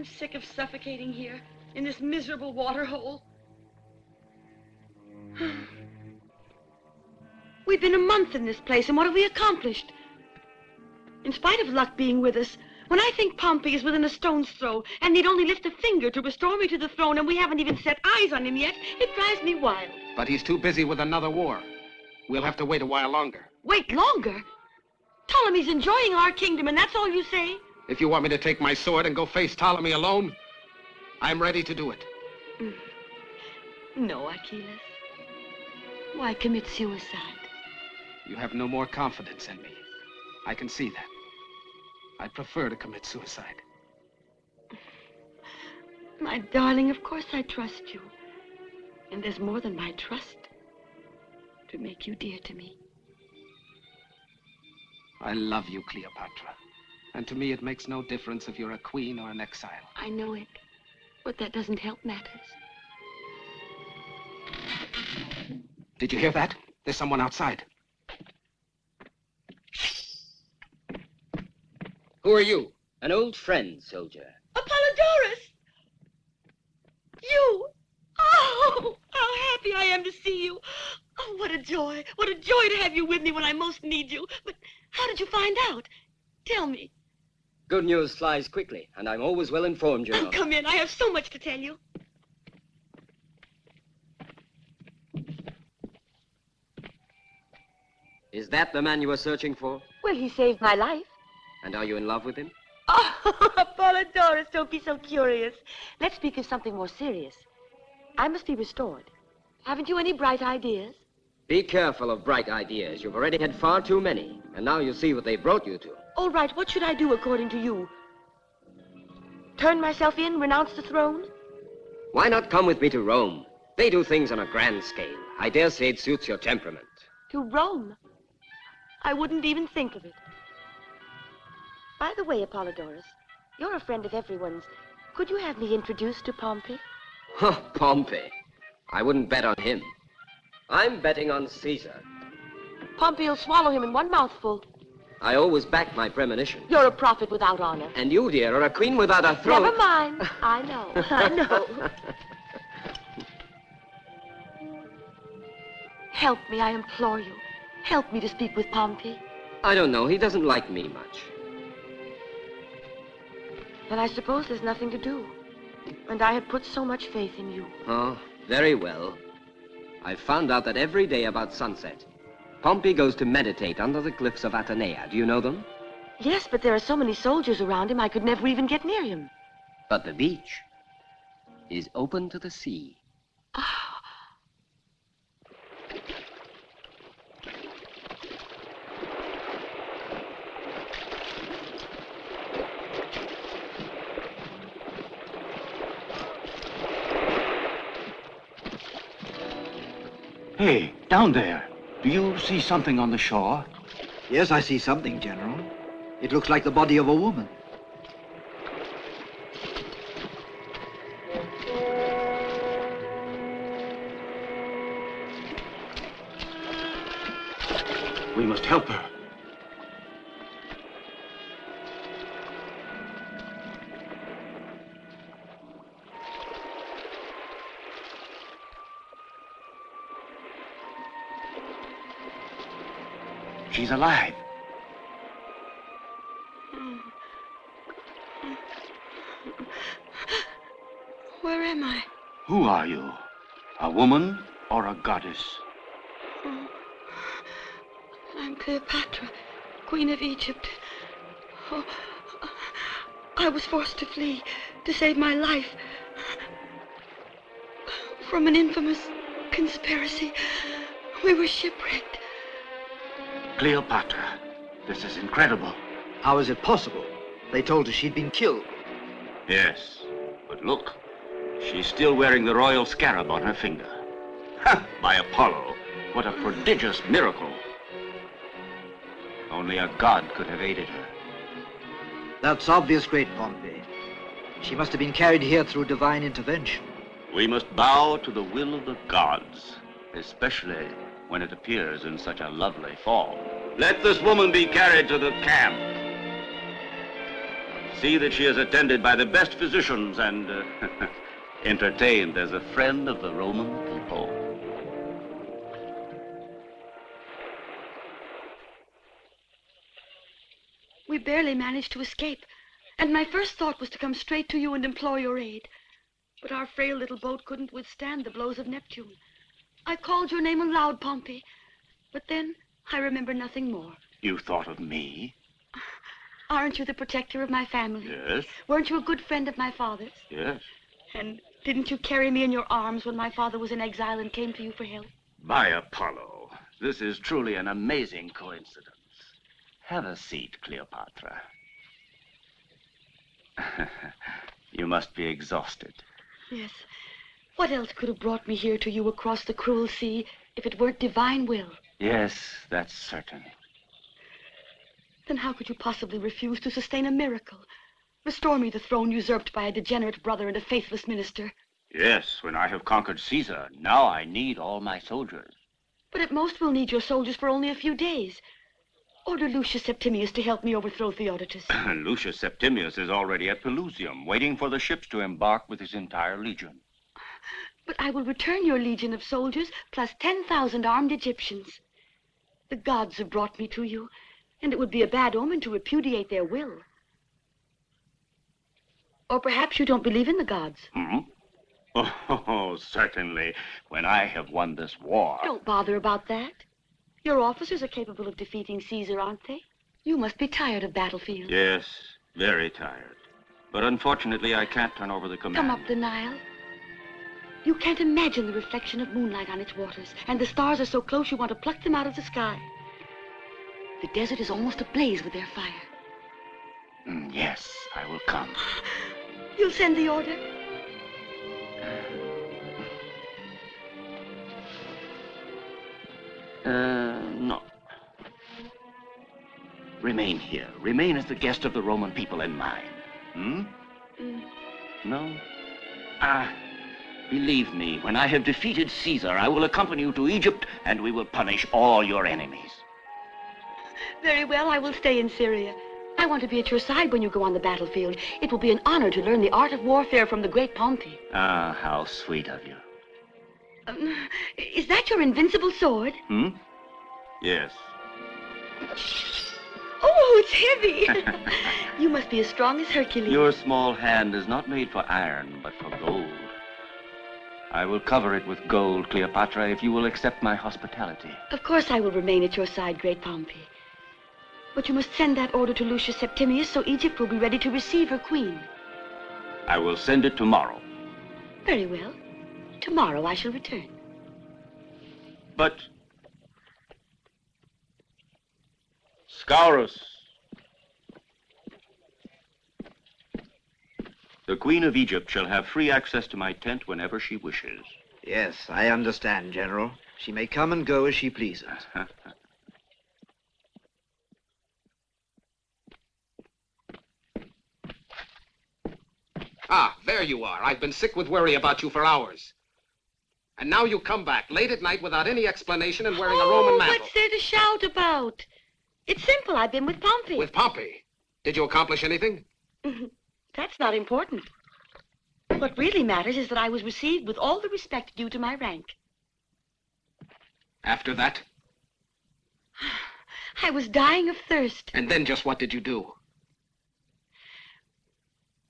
I'm sick of suffocating here in this miserable water hole. We've been a month in this place, and what have we accomplished? In spite of luck being with us, when I think Pompey is within a stone's throw and need only lift a finger to restore me to the throne, and we haven't even set eyes on him yet, it drives me wild. But he's too busy with another war. We'll have to wait a while longer. Wait longer? Ptolemy's enjoying our kingdom, and that's all you say? If you want me to take my sword and go face Ptolemy alone, I'm ready to do it. No, Achilles. Why commit suicide? You have no more confidence in me. I can see that. I'd prefer to commit suicide. My darling, of course I trust you. And there's more than my trust to make you dear to me. I love you, Cleopatra. And to me, it makes no difference if you're a queen or an exile. I know it, but that doesn't help matters. Did you hear that? There's someone outside. Who are you? An old friend, soldier. Apollodorus! You! Oh, how happy I am to see you. Oh, what a joy. What a joy to have you with me when I most need you. But how did you find out? Tell me. Good news flies quickly, and I'm always well informed, you know. Come in. I have so much to tell you. Is that the man you were searching for? Well, he saved my life. And are you in love with him? Oh, Apollodorus, don't be so curious. Let's speak of something more serious. I must be restored. Haven't you any bright ideas? Be careful of bright ideas. You've already had far too many. And now you see what they brought you to. All right, what should I do according to you? Turn myself in, renounce the throne? Why not come with me to Rome? They do things on a grand scale. I dare say it suits your temperament. To Rome? I wouldn't even think of it. By the way, Apollodorus, you're a friend of everyone's. Could you have me introduced to Pompey? Huh, Pompey. I wouldn't bet on him. I'm betting on Caesar. Pompey'll swallow him in one mouthful. I always back my premonition. You're a prophet without honor. And you, dear, are a queen without a throne. Never mind. I know. I know. Help me, I implore you. Help me to speak with Pompey. I don't know. He doesn't like me much. Then I suppose there's nothing to do. And I have put so much faith in you. Oh, very well. I've found out that every day about sunset, Pompey goes to meditate under the cliffs of Attaneia. Do you know them? Yes, but there are so many soldiers around him, I could never even get near him. But the beach is open to the sea. Ah. Hey, down there. Do you see something on the shore? Yes, I see something, General. It looks like the body of a woman. We must help her. She's alive. Where am I? Who are you? A woman or a goddess? I'm Cleopatra, Queen of Egypt. Oh, I was forced to flee to save my life from an infamous conspiracy. We were shipwrecked. Cleopatra, this is incredible. How is it possible? They told us she'd been killed. Yes, but look, she's still wearing the royal scarab on her finger. Ha! By Apollo, what a prodigious miracle. Only a god could have aided her. That's obvious, great Pompey. She must have been carried here through divine intervention. We must bow to the will of the gods, especially when it appears in such a lovely form. Let this woman be carried to the camp. see that she is attended by the best physicians and entertained as a friend of the Roman people. We barely managed to escape, and my first thought was to come straight to you and implore your aid. But our frail little boat couldn't withstand the blows of Neptune. I called your name aloud, Pompey, but then I remember nothing more. You thought of me? Aren't you the protector of my family? Yes. Weren't you a good friend of my father's? Yes. And didn't you carry me in your arms when my father was in exile and came to you for help? By Apollo, this is truly an amazing coincidence. Have a seat, Cleopatra. You must be exhausted. Yes. What else could have brought me here to you across the cruel sea if it weren't divine will? Yes, that's certain. Then how could you possibly refuse to sustain a miracle? Restore me the throne usurped by a degenerate brother and a faithless minister. Yes, when I have conquered Caesar, now I need all my soldiers. But at most we'll need your soldiers for only a few days. Order Lucius Septimius to help me overthrow Theodotus. Lucius Septimius is already at Pelusium, waiting for the ships to embark with his entire legion. But I will return your legion of soldiers, plus 10,000 armed Egyptians. The gods have brought me to you, and it would be a bad omen to repudiate their will. Or perhaps you don't believe in the gods. Hmm? Oh, certainly. When I have won this war... Don't bother about that. Your officers are capable of defeating Caesar, aren't they? You must be tired of battlefields. Yes, very tired. But unfortunately, I can't turn over the command. Come up the Nile. You can't imagine the reflection of moonlight on its waters, and the stars are so close you want to pluck them out of the sky. The desert is almost ablaze with their fire. Yes, I will come. You'll send the order? No. Remain here. Remain as the guest of the Roman people and mine. Hmm? No? Ah, believe me, when I have defeated Caesar, I will accompany you to Egypt, and we will punish all your enemies. Very well, I will stay in Syria. I want to be at your side when you go on the battlefield. It will be an honor to learn the art of warfare from the great Pompey. Ah, how sweet of you. Is that your invincible sword? Hmm? Yes. Oh, it's heavy. You must be as strong as Hercules. Your small hand is not made for iron, but for gold. I will cover it with gold, Cleopatra, if you will accept my hospitality. Of course I will remain at your side, great Pompey. But you must send that order to Lucius Septimius so Egypt will be ready to receive her queen. I will send it tomorrow. Very well. Tomorrow I shall return. But... Scaurus. The Queen of Egypt shall have free access to my tent whenever she wishes. Yes, I understand, General. She may come and go as she pleases. Ah, there you are. I've been sick with worry about you for hours. And now you come back late at night without any explanation and wearing a Roman mantle. What's there to shout about? It's simple. I've been with Pompey. With Pompey? Did you accomplish anything? That's not important. What really matters is that I was received with all the respect due to my rank. After that? I was dying of thirst. And then just what did you do?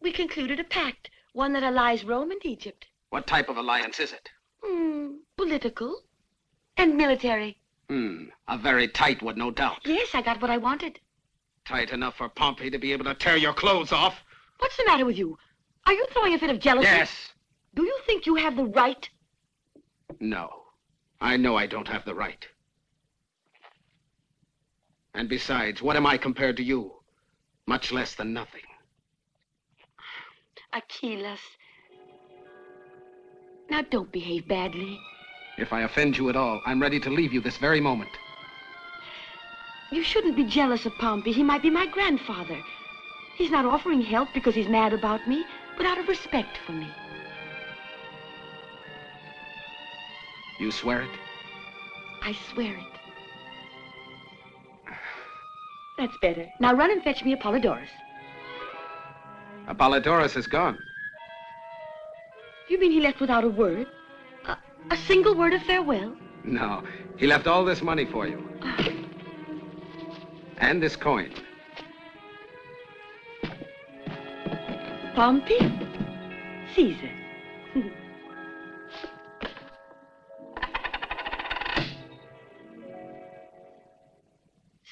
We concluded a pact, one that allies Rome and Egypt. What type of alliance is it? Political and military. A very tight one, no doubt. Yes, I got what I wanted. Tight enough for Pompey to be able to tear your clothes off. What's the matter with you? Are you throwing a fit of jealousy? Yes. Do you think you have the right? No, I know I don't have the right. And besides, what am I compared to you? Much less than nothing. Achilles. Now, don't behave badly. If I offend you at all, I'm ready to leave you this very moment. You shouldn't be jealous of Pompey. He might be my grandfather. He's not offering help because he's mad about me, but out of respect for me. You swear it? I swear it. That's better. Now run and fetch me Apollodorus. Apollodorus is gone. You mean he left without a word? A single word of farewell? No, he left all this money for you. And this coin. Pompey? Caesar.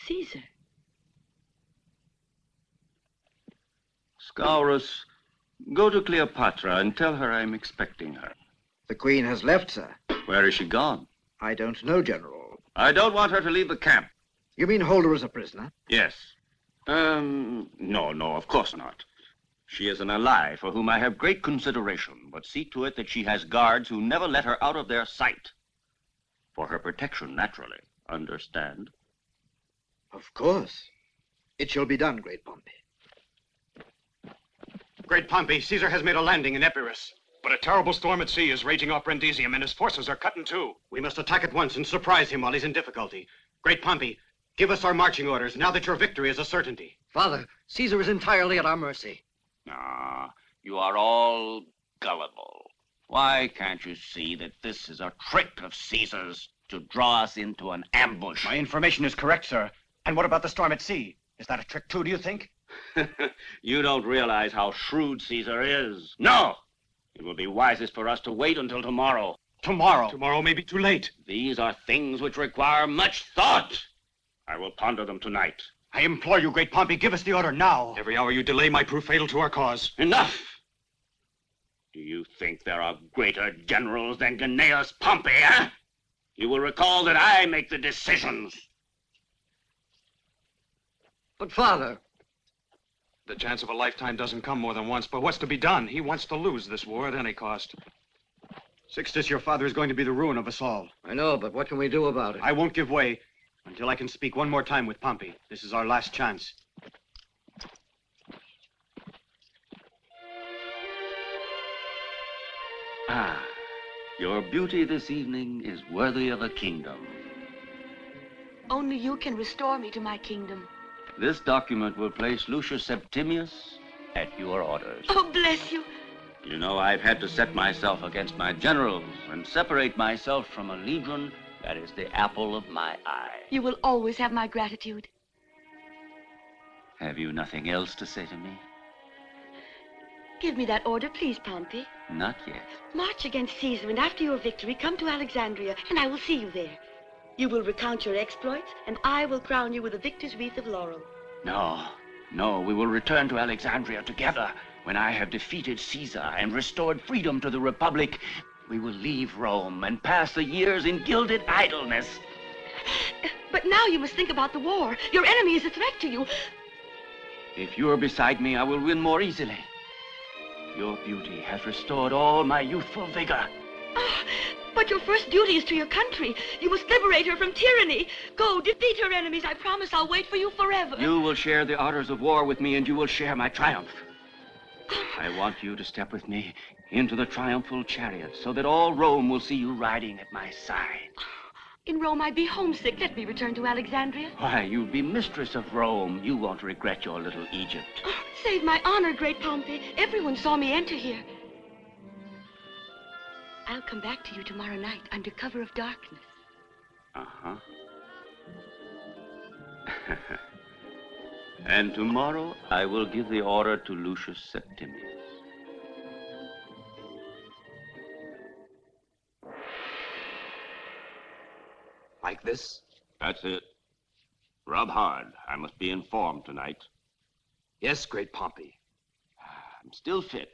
Caesar. Scaurus, go to Cleopatra and tell her I'm expecting her. The Queen has left, sir. Where is she gone? I don't know, General. I don't want her to leave the camp. You mean hold her as a prisoner? Yes. No, of course not. She is an ally for whom I have great consideration, but see to it that she has guards who never let her out of their sight. For her protection, naturally. Understand? Of course. It shall be done, Great Pompey. Great Pompey, Caesar has made a landing in Epirus. But a terrible storm at sea is raging off Brundisium, and his forces are cut in two. We must attack at once and surprise him while he's in difficulty. Great Pompey, give us our marching orders now that your victory is a certainty. Father, Caesar is entirely at our mercy. Ah, you are all gullible. Why can't you see that this is a trick of Caesar's to draw us into an ambush? My information is correct, sir. And what about the storm at sea? Is that a trick too, do you think? You don't realize how shrewd Caesar is. No! It will be wisest for us to wait until tomorrow. Tomorrow? Tomorrow may be too late. These are things which require much thought. I will ponder them tonight. I implore you, Great Pompey, give us the order now. Every hour you delay might prove fatal to our cause. Enough! Do you think there are greater generals than Gnaeus Pompey, eh? You will recall that I make the decisions. But, Father... The chance of a lifetime doesn't come more than once, but what's to be done? He wants to lose this war at any cost. Sixtus, your father is going to be the ruin of us all. I know, but what can we do about it? I won't give way. Until I can speak one more time with Pompey. This is our last chance. Ah, your beauty this evening is worthy of a kingdom. Only you can restore me to my kingdom. This document will place Lucius Septimius at your orders. Oh, bless you. You know, I've had to set myself against my generals and separate myself from a legion. That is the apple of my eye. You will always have my gratitude. Have you nothing else to say to me? Give me that order, please, Pompey. Not yet. March against Caesar, and after your victory, come to Alexandria, and I will see you there. You will recount your exploits, and I will crown you with a victor's wreath of laurel. No, we will return to Alexandria together. When I have defeated Caesar and restored freedom to the Republic, we will leave Rome and pass the years in gilded idleness. But now you must think about the war. Your enemy is a threat to you. If you're beside me, I will win more easily. Your beauty has restored all my youthful vigor. Oh, but your first duty is to your country. You must liberate her from tyranny. Go, defeat her enemies. I promise I'll wait for you forever. You will share the honors of war with me, and you will share my triumph. I want you to step with me into the triumphal chariot so that all Rome will see you riding at my side. In Rome, I'd be homesick. Let me return to Alexandria. Why, you'll be mistress of Rome. You won't regret your little Egypt. Oh, save my honor, Great Pompey. Everyone saw me enter here. I'll come back to you tomorrow night under cover of darkness. Uh-huh. And tomorrow, I will give the order to Lucius Septimius. Like this? That's it. Rub hard. I must be informed tonight. Yes, Great Pompey. I'm still fit.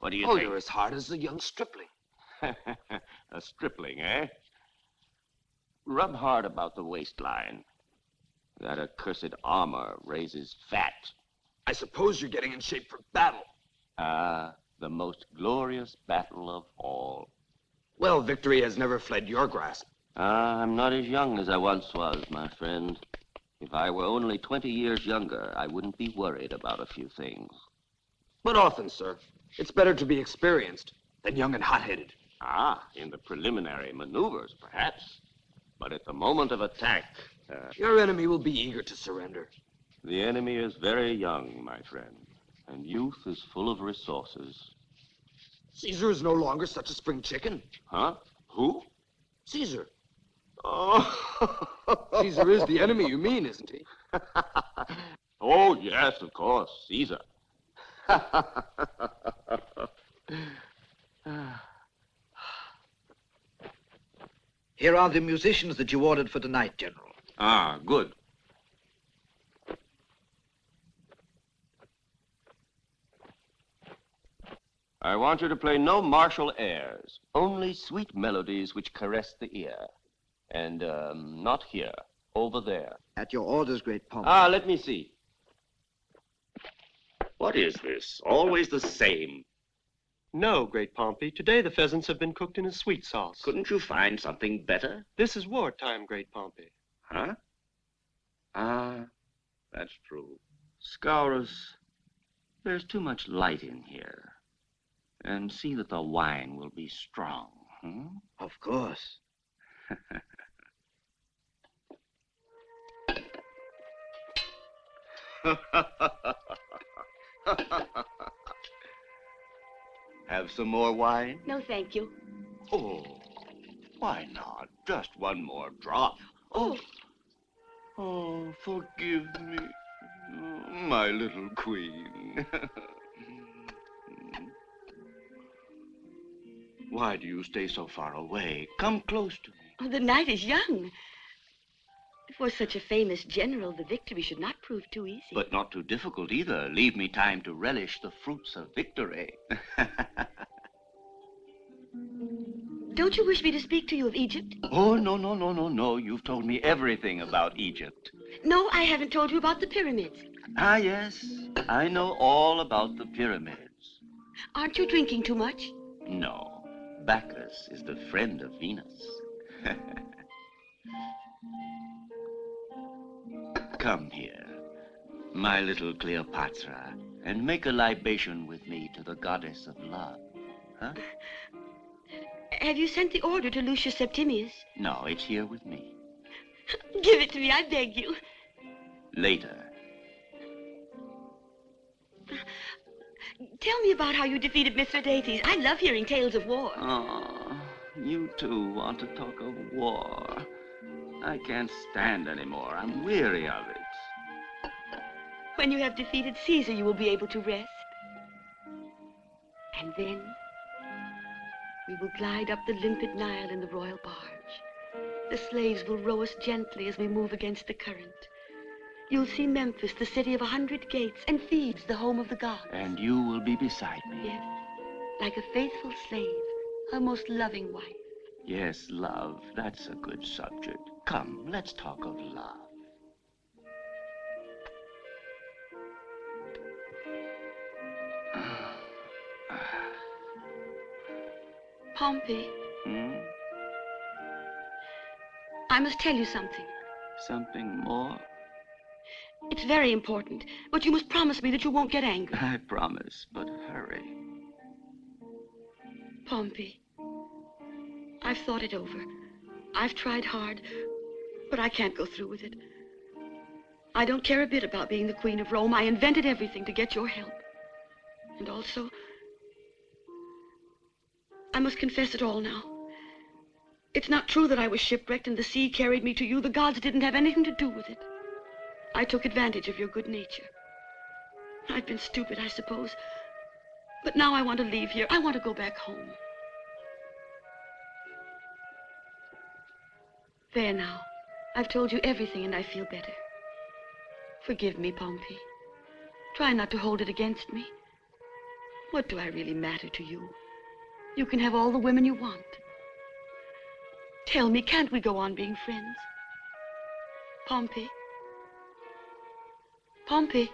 What do you think? Oh, you're as hard as a young stripling. A stripling, eh? Rub hard about the waistline. That accursed armor raises fat. I suppose you're getting in shape for battle. The most glorious battle of all. Well, victory has never fled your grasp. I'm not as young as I once was, my friend. If I were only 20 years younger, I wouldn't be worried about a few things. But often, sir, it's better to be experienced than young and hot-headed. Ah, in the preliminary maneuvers, perhaps. But at the moment of attack... Your enemy will be eager to surrender. The enemy is very young, my friend, and youth is full of resources. Caesar is no longer such a spring chicken. Huh? Who? Caesar. Oh. Caesar is the enemy, you mean, isn't he? Oh, yes, of course, Caesar. Here are the musicians that you ordered for tonight, General. Ah, good. I want you to play no martial airs, only sweet melodies which caress the ear. And not here, over there. At your orders, Great Pope. Ah, let me see. What is this? Always the same. No, Great Pompey. Today the pheasants have been cooked in a sweet sauce. Couldn't you find something better? This is wartime, Great Pompey. Huh? Ah, that's true. Scaurus, there's too much light in here. And see that the wine will be strong, hmm? Of course. Have some more wine? No, thank you. Oh, why not? Just one more drop. Oh, oh, forgive me, my little queen. Why do you stay so far away? Come close to me. Oh, the night is young. For such a famous general, the victory should not prove too easy. But not too difficult either. Leave me time to relish the fruits of victory. Don't you wish me to speak to you of Egypt? Oh, no, no, no, no, no. You've told me everything about Egypt. No, I haven't told you about the pyramids. Ah, yes. I know all about the pyramids. Aren't you drinking too much? No. Bacchus is the friend of Venus. Come here, my little Cleopatra, and make a libation with me to the goddess of love. Huh? Have you sent the order to Lucius Septimius? No, it's here with me. Give it to me, I beg you. Later. Tell me about how you defeated Mithridates. I love hearing tales of war. Oh, you too want to talk of war. I can't stand anymore. I'm weary of it. When you have defeated Caesar, you will be able to rest. And then we will glide up the limpid Nile in the royal barge. The slaves will row us gently as we move against the current. You'll see Memphis, the city of 100 gates, and Thebes, the home of the gods. And you will be beside me. Yes, like a faithful slave, her most loving wife. Yes, love, that's a good subject. Come, let's talk of love. Pompey. Hmm? I must tell you something. Something more? It's very important, but you must promise me that you won't get angry. I promise, but hurry. Pompey, I've thought it over. I've tried hard, but I can't go through with it. I don't care a bit about being the Queen of Rome. I invented everything to get your help. And also, I must confess it all now. It's not true that I was shipwrecked and the sea carried me to you. The gods didn't have anything to do with it. I took advantage of your good nature. I've been stupid, I suppose. But now I want to leave here. I want to go back home. There now. I've told you everything and I feel better. Forgive me, Pompey. Try not to hold it against me. What do I really matter to you? You can have all the women you want. Tell me, can't we go on being friends? Pompey? Pompey.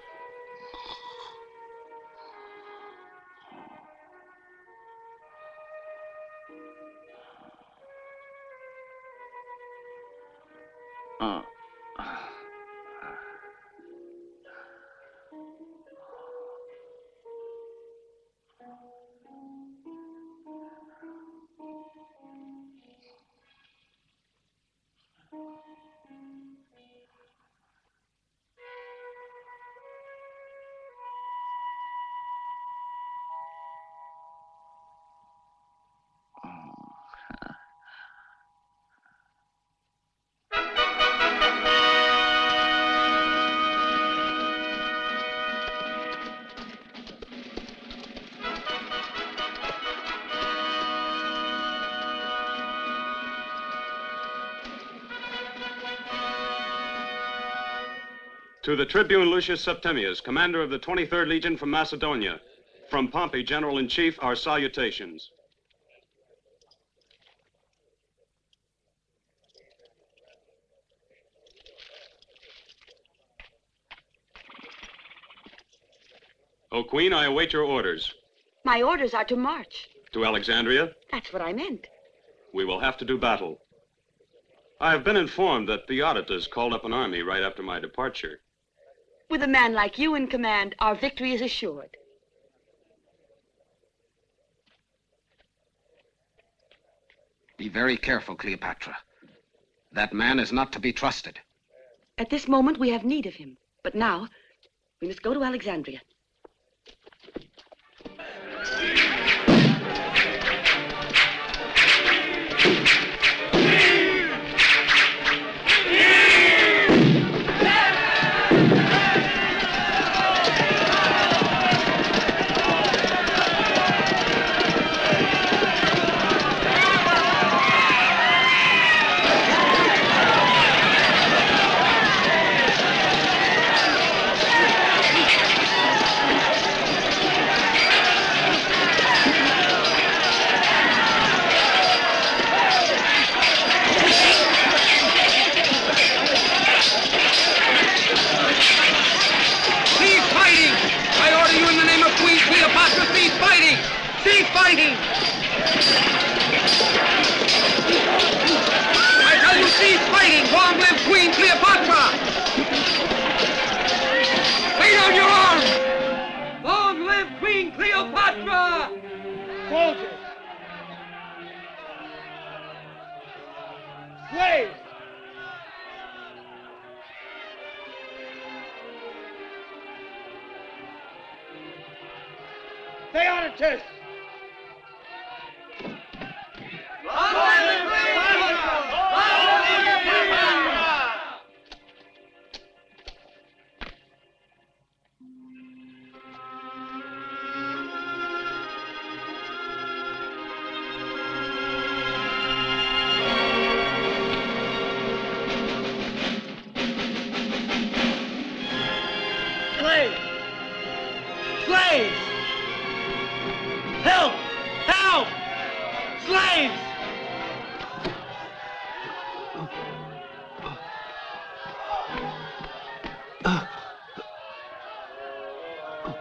To the Tribune Lucius Septimius, commander of the 23rd Legion from Macedonia. From Pompey, General-in-Chief, our salutations. O Queen, I await your orders. My orders are to march. To Alexandria? That's what I meant. We will have to do battle. I have been informed that Theodotus called up an army right after my departure. With a man like you in command, our victory is assured. Be very careful, Cleopatra. That man is not to be trusted. At this moment, we have need of him. But now, we must go to Alexandria.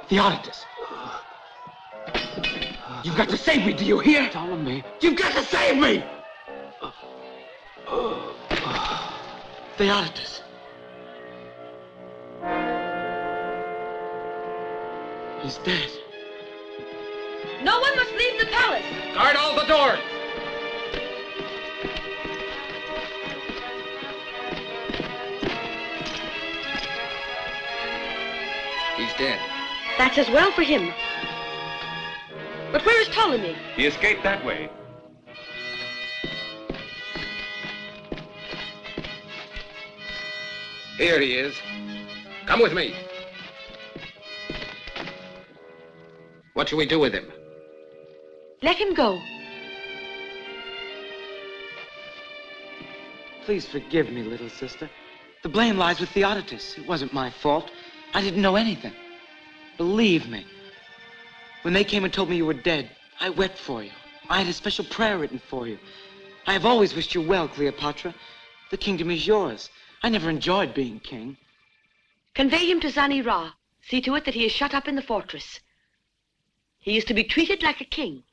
Theodotus, you've got to save me, do you hear? Ptolemy. You've got to save me! Theodotus. He's dead. No one must leave the palace. Guard all the doors. He's dead. That's as well for him. But where is Ptolemy? He escaped that way. Here he is. Come with me. What shall we do with him? Let him go. Please forgive me, little sister. The blame lies with Theodotus. It wasn't my fault. I didn't know anything. Believe me, when they came and told me you were dead, I wept for you. I had a special prayer written for you. I have always wished you well, Cleopatra. The kingdom is yours. I never enjoyed being king. Convey him to Zani Ra. See to it that he is shut up in the fortress. He is to be treated like a king.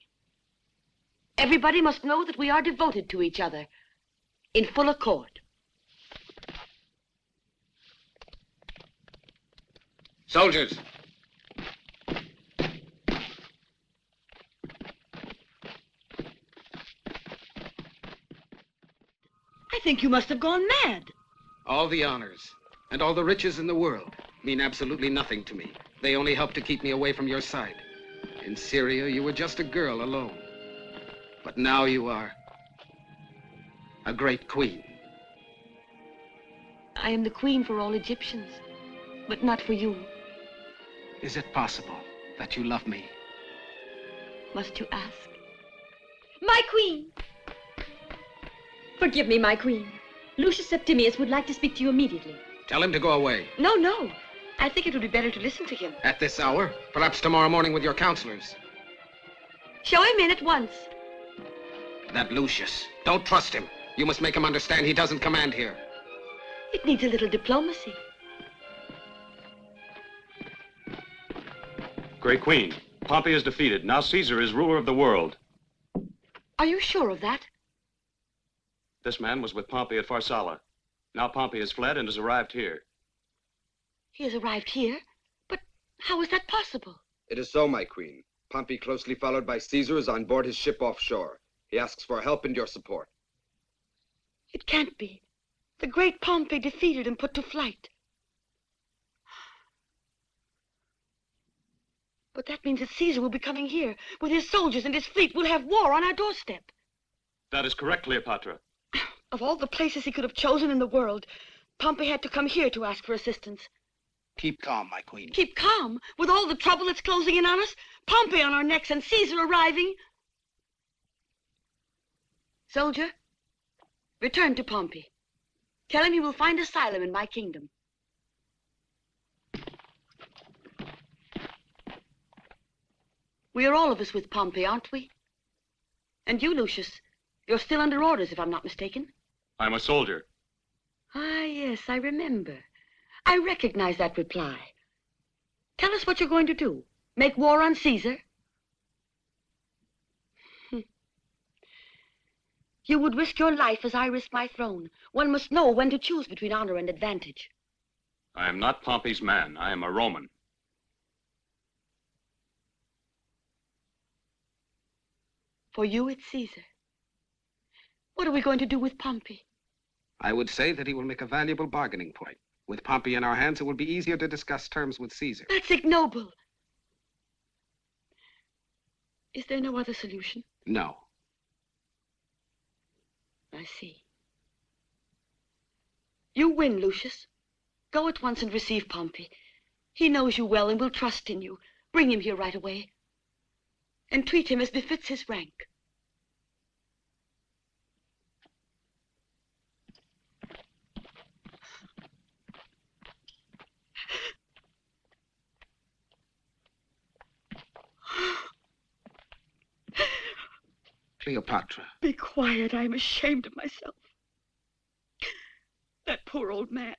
Everybody must know that we are devoted to each other, in full accord. Soldiers. I think you must have gone mad. All the honors and all the riches in the world mean absolutely nothing to me. They only help to keep me away from your side. In Syria, you were just a girl alone. But now you are a great queen. I am the queen for all Egyptians, but not for you. Is it possible that you love me? Must you ask? My queen! Forgive me, my queen. Lucius Septimius would like to speak to you immediately. Tell him to go away. No, no. I think it would be better to listen to him. At this hour? Perhaps tomorrow morning with your counselors. Show him in at once. That Lucius. Don't trust him. You must make him understand he doesn't command here. It needs a little diplomacy. Great Queen, Pompey is defeated. Now Caesar is ruler of the world. Are you sure of that? This man was with Pompey at Pharsala. Now Pompey has fled and has arrived here. He has arrived here? But how is that possible? It is so, my queen. Pompey, closely followed by Caesar, is on board his ship offshore. He asks for help and your support. It can't be. The great Pompey defeated and put to flight. But that means that Caesar will be coming here. With his soldiers and his fleet, we'll have war on our doorstep. That is correct, Cleopatra. Of all the places he could have chosen in the world, Pompey had to come here to ask for assistance. Keep calm, my queen. Keep calm? With all the trouble that's closing in on us? Pompey on our necks and Caesar arriving? Soldier, return to Pompey. Tell him he will find asylum in my kingdom. We are all of us with Pompey, aren't we? And you, Lucius, you're still under orders, if I'm not mistaken. I'm a soldier. Ah, yes, I remember. I recognize that reply. Tell us what you're going to do. Make war on Caesar? You would risk your life as I risk my throne. One must know when to choose between honor and advantage. I am not Pompey's man. I am a Roman. For you, it's Caesar. What are we going to do with Pompey? I would say that he will make a valuable bargaining point. With Pompey in our hands, it will be easier to discuss terms with Caesar. That's ignoble. Is there no other solution? No. I see. You win, Lucius. Go at once and receive Pompey. He knows you well and will trust in you. Bring him here right away. And treat him as befits his rank. Cleopatra. Be quiet. I'm ashamed of myself. That poor old man.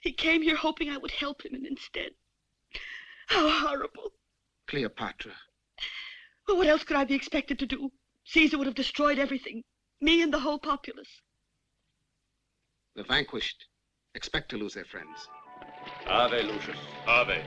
He came here hoping I would help him, and instead... How horrible. Cleopatra. Well, what else could I be expected to do? Caesar would have destroyed everything. Me and the whole populace. The vanquished expect to lose their friends. Ave, Lucius. Ave.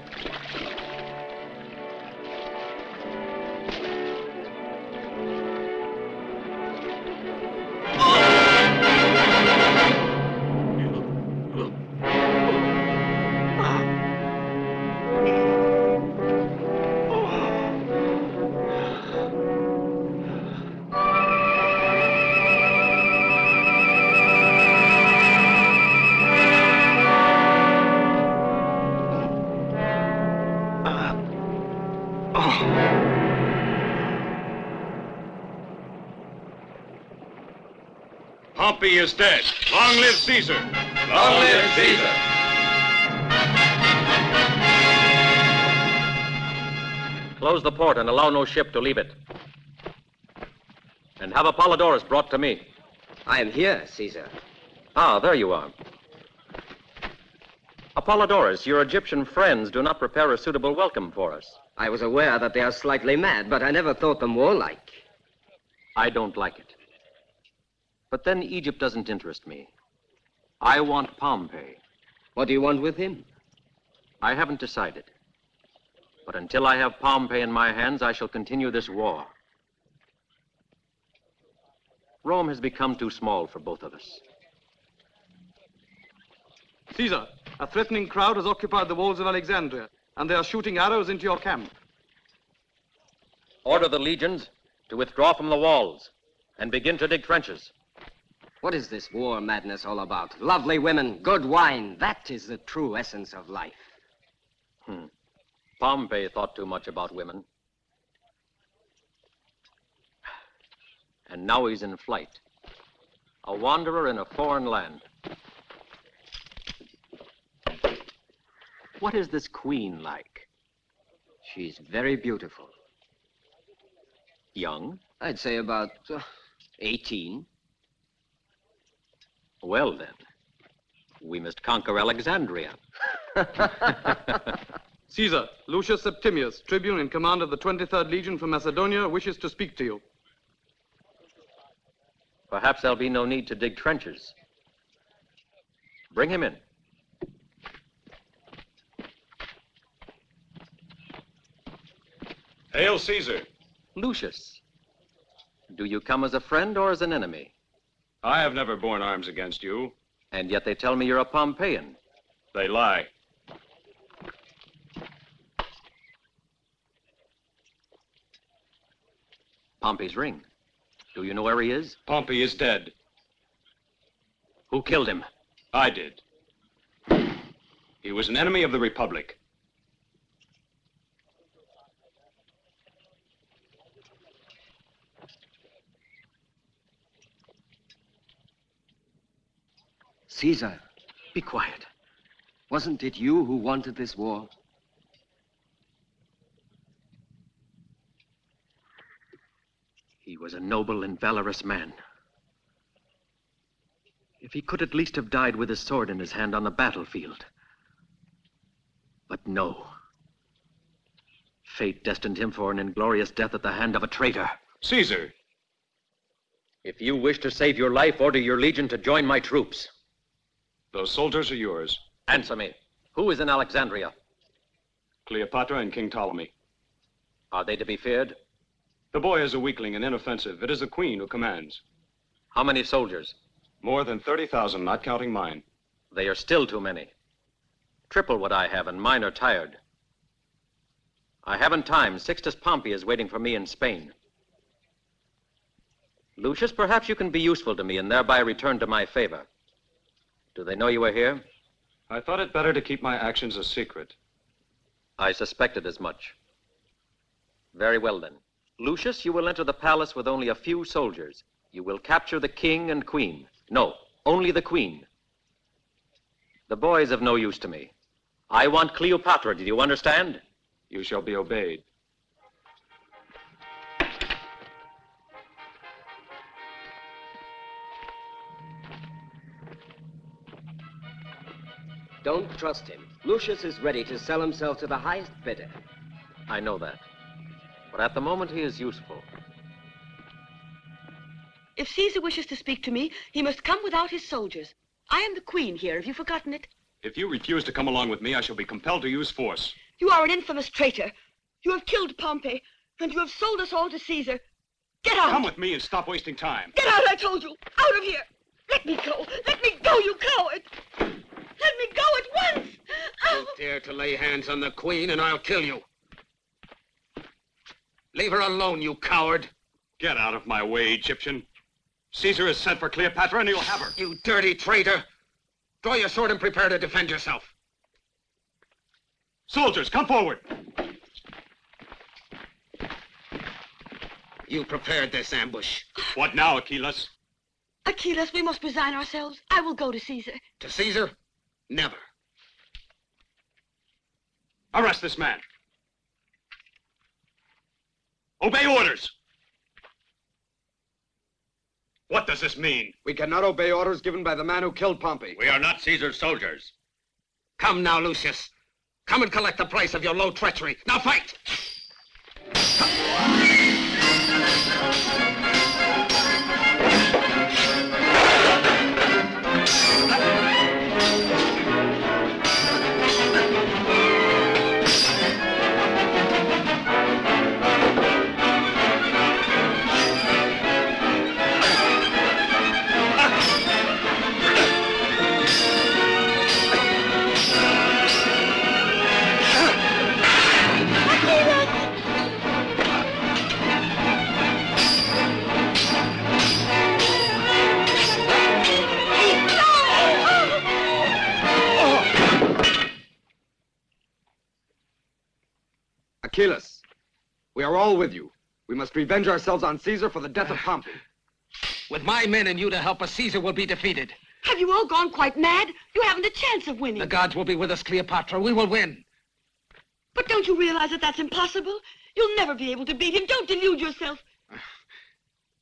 Pompey is dead. Long live Caesar. Long live Caesar. Close the port and allow no ship to leave it. And have Apollodorus brought to me. I am here, Caesar. Ah, there you are. Apollodorus, your Egyptian friends do not prepare a suitable welcome for us. I was aware that they are slightly mad, but I never thought them warlike. I don't like it. But then Egypt doesn't interest me. I want Pompey. What do you want with him? I haven't decided. But until I have Pompey in my hands, I shall continue this war. Rome has become too small for both of us. Caesar, a threatening crowd has occupied the walls of Alexandria, and they are shooting arrows into your camp. Order the legions to withdraw from the walls and begin to dig trenches. What is this war madness all about? Lovely women, good wine. That is the true essence of life. Pompey thought too much about women. And now he's in flight. A wanderer in a foreign land. What is this queen like? She's very beautiful. Young? I'd say about 18. Well then, we must conquer Alexandria. Caesar, Lucius Septimius, tribune in command of the 23rd Legion from Macedonia, wishes to speak to you. Perhaps there'll be no need to dig trenches. Bring him in. Hail Caesar. Lucius, do you come as a friend or as an enemy? I have never borne arms against you. And yet they tell me you're a Pompeian. They lie. Pompey's ring. Do you know where he is? Pompey is dead. Who killed him? I did. He was an enemy of the Republic. Caesar, be quiet. Wasn't it you who wanted this war? He was a noble and valorous man. If he could at least have died with his sword in his hand on the battlefield. But no. Fate destined him for an inglorious death at the hand of a traitor. Caesar! If you wish to save your life, order your legion to join my troops. Those soldiers are yours. Answer me. Who is in Alexandria? Cleopatra and King Ptolemy. Are they to be feared? The boy is a weakling and inoffensive. It is the queen who commands. How many soldiers? More than 30,000, not counting mine. They are still too many. Triple what I have, and mine are tired. I haven't time. Sixtus Pompey is waiting for me in Spain. Lucius, perhaps you can be useful to me and thereby return to my favor. Do they know you were here? I thought it better to keep my actions a secret. I suspected as much. Very well, then. Lucius, you will enter the palace with only a few soldiers. You will capture the king and queen. No, only the queen. The boy is of no use to me. I want Cleopatra, do you understand? You shall be obeyed. Don't trust him. Lucius is ready to sell himself to the highest bidder. I know that. But at the moment, he is useful. If Caesar wishes to speak to me, he must come without his soldiers. I am the queen here. Have you forgotten it? If you refuse to come along with me, I shall be compelled to use force. You are an infamous traitor. You have killed Pompey, and you have sold us all to Caesar. Get out! Come with me and stop wasting time. Get out, I told you! Out of here! Let me go! Let me go, you coward! Let me go at once! Don't dare to lay hands on the queen, and I'll kill you. Leave her alone, you coward. Get out of my way, Egyptian. Caesar has sent for Cleopatra, and he'll have her. You dirty traitor. Draw your sword and prepare to defend yourself. Soldiers, come forward. You prepared this ambush. What now, Achilles? Achilles, we must resign ourselves. I will go to Caesar. To Caesar? Never. Arrest this man. Obey orders. What does this mean? We cannot obey orders given by the man who killed Pompey. We are not Caesar's soldiers. Come now, Lucius. Come and collect the price of your low treachery. Now fight! Achilles, we are all with you. We must revenge ourselves on Caesar for the death of Pompey. With my men and you to help us, Caesar will be defeated. Have you all gone quite mad? You haven't a chance of winning. The gods will be with us, Cleopatra. We will win. But don't you realize that that's impossible? You'll never be able to beat him. Don't delude yourself.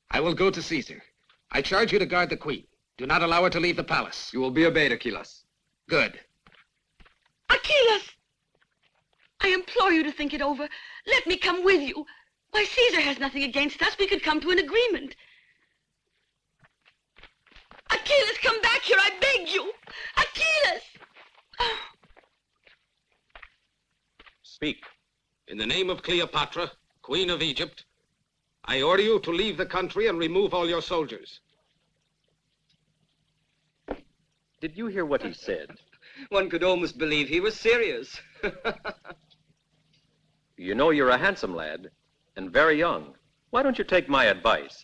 I will go to Caesar. I charge you to guard the queen. Do not allow her to leave the palace. You will be obeyed, Achilles. Good. Achilles! I implore you to think it over. Let me come with you. Why, Caesar has nothing against us. We could come to an agreement. Achilles, come back here, I beg you. Achilles! Oh. Speak. In the name of Cleopatra, Queen of Egypt, I order you to leave the country and remove all your soldiers. Did you hear what he said? One could almost believe he was serious. You know, you're a handsome lad and very young. Why don't you take my advice?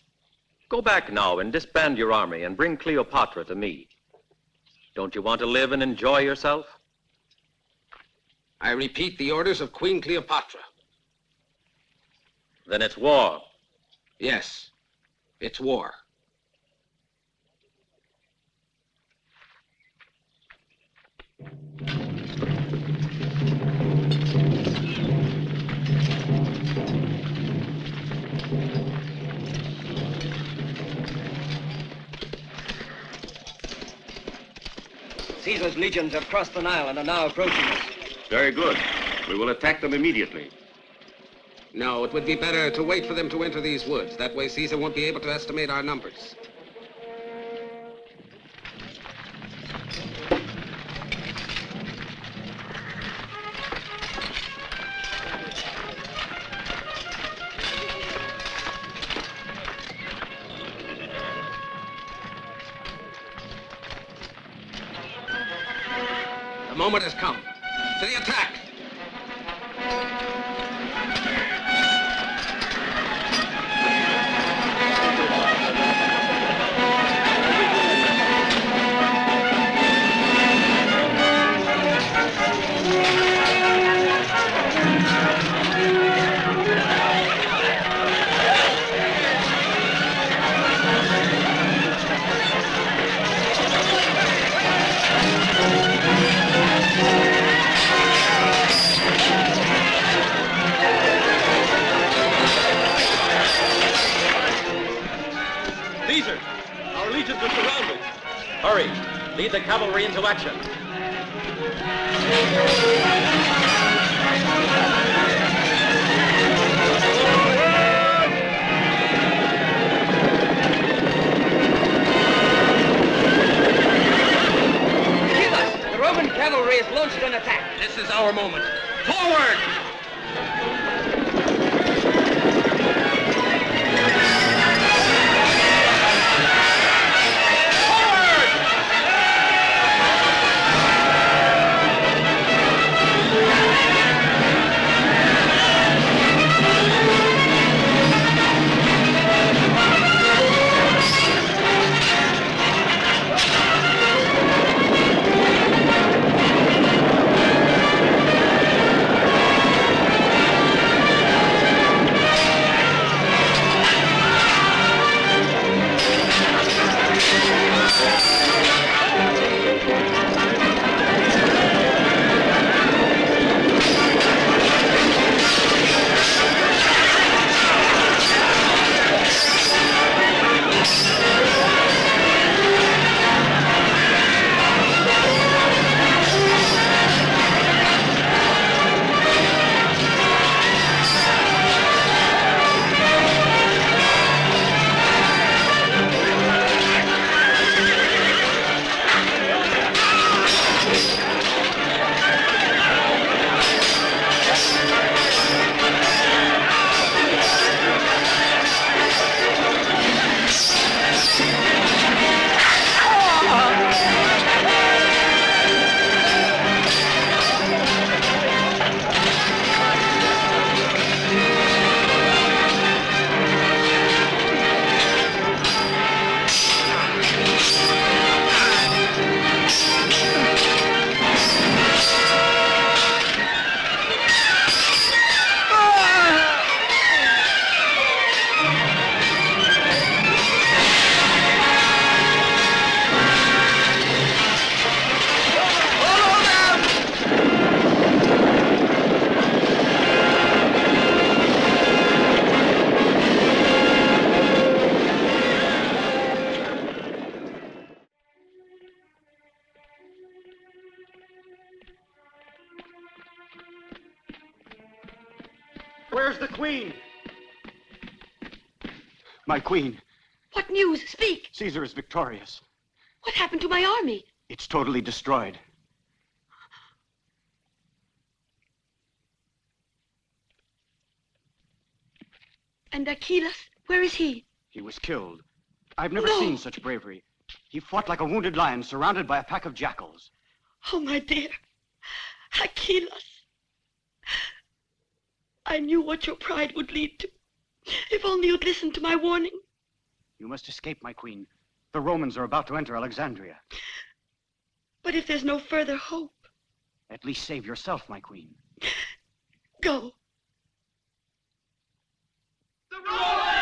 Go back now and disband your army and bring Cleopatra to me. Don't you want to live and enjoy yourself? I repeat the orders of Queen Cleopatra. Then it's war. Yes, it's war. Caesar's legions have crossed the Nile and are now approaching us. Very good. We will attack them immediately. No, it would be better to wait for them to enter these woods. That way Caesar won't be able to estimate our numbers. The moment has come. To the attack! Hurry, lead the cavalry into action. Achilles, the Roman cavalry has launched an attack. This is our moment. Forward! queen. My queen. What news? Speak. Caesar is victorious. What happened to my army? It's totally destroyed. And Achilles, where is he? He was killed. I've never seen such bravery. He fought like a wounded lion surrounded by a pack of jackals. Oh, my dear. Achilles. I knew what your pride would lead to. If only you'd listened to my warning. You must escape, my queen. The Romans are about to enter Alexandria. But if there's no further hope? At least save yourself, my queen. Go. The Romans!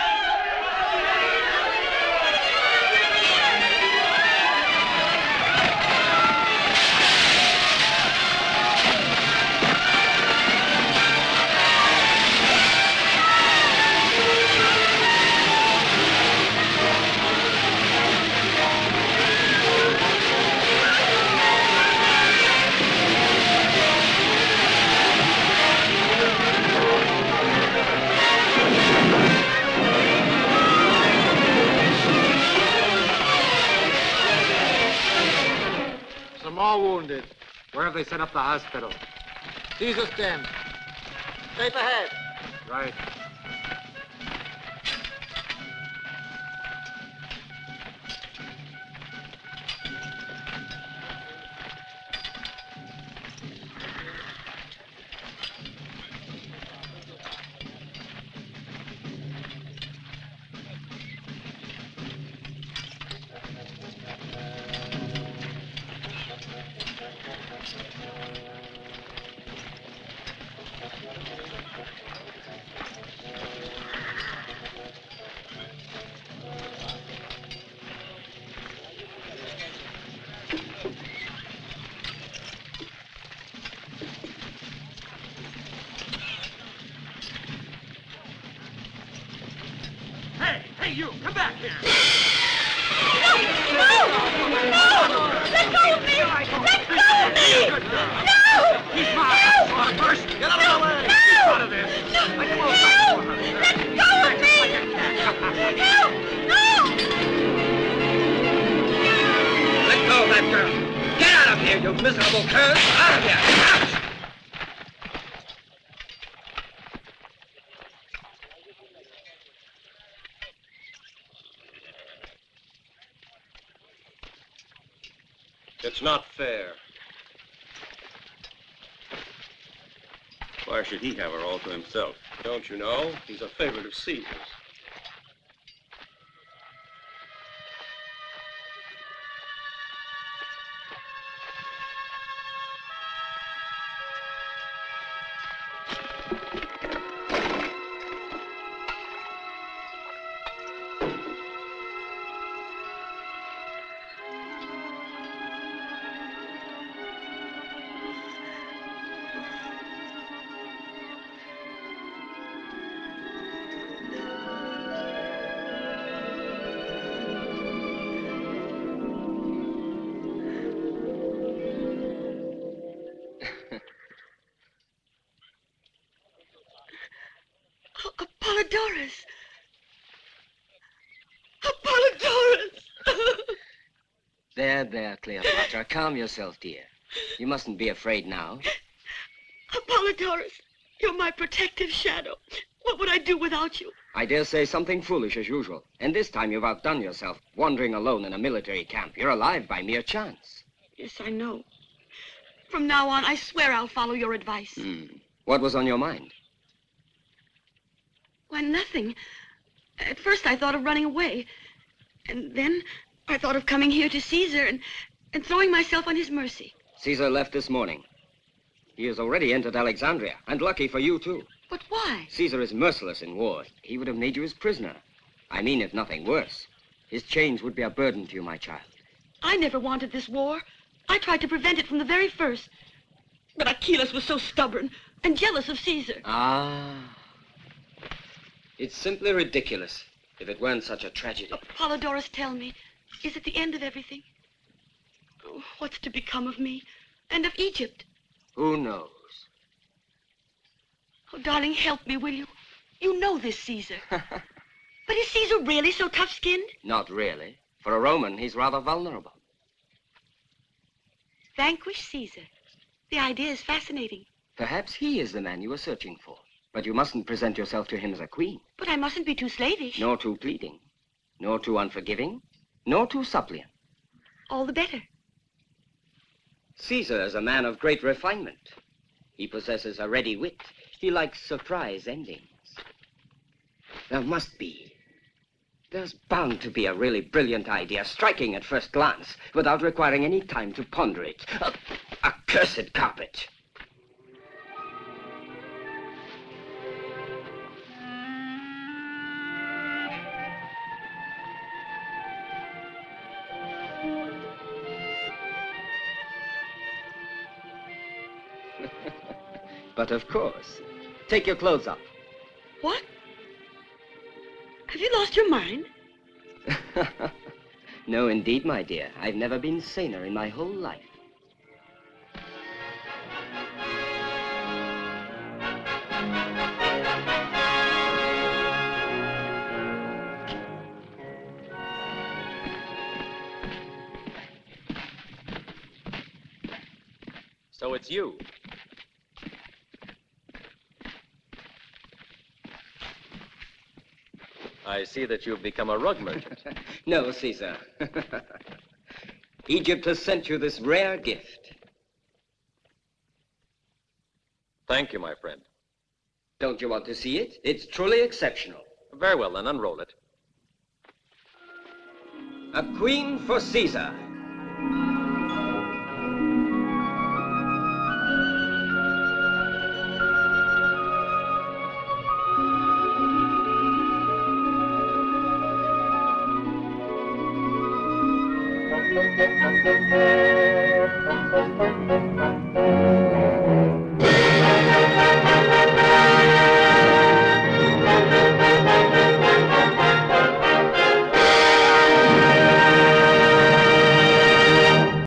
More wounded. Where have they set up the hospital? Caesar, stand. Straight ahead. Right. It's not fair. Why should he have her all to himself? Don't you know? He's a favorite of Caesar's. There, Cleopatra. Calm yourself, dear. You mustn't be afraid now. Apollodorus, you're my protective shadow. What would I do without you? I dare say something foolish as usual. And this time you've outdone yourself, wandering alone in a military camp. You're alive by mere chance. Yes, I know. From now on, I swear I'll follow your advice. What was on your mind? Why, nothing. At first, I thought of running away. And then I thought of coming here to Caesar and throwing myself on his mercy. Caesar left this morning. He has already entered Alexandria, and lucky for you, too. But why? Caesar is merciless in war. He would have made you his prisoner. I mean, if nothing worse. His chains would be a burden to you, my child. I never wanted this war. I tried to prevent it from the very first. But Achilles was so stubborn and jealous of Caesar. Ah. It's simply ridiculous if it weren't such a tragedy. Apollodorus, tell me. Is it the end of everything? Oh, what's to become of me and of Egypt? Who knows? Oh, darling, help me, will you? You know this Caesar. But is Caesar really so tough-skinned? Not really. For a Roman, he's rather vulnerable. Vanquish Caesar. The idea is fascinating. Perhaps he is the man you were searching for. But you mustn't present yourself to him as a queen. But I mustn't be too slavish. Nor too pleading. Nor too unforgiving. Nor too suppliant. All the better. Caesar is a man of great refinement. He possesses a ready wit. He likes surprise endings. There must be. There's bound to be a really brilliant idea, striking at first glance, without requiring any time to ponder it. A cursed carpet. But of course. Take your clothes off. What? Have you lost your mind? No, indeed, my dear. I've never been saner in my whole life. So it's you. I see that you've become a rug merchant. No, Caesar. Egypt has sent you this rare gift. Thank you, my friend. Don't you want to see it? It's truly exceptional. Very well, then. Unroll it. A queen for Caesar.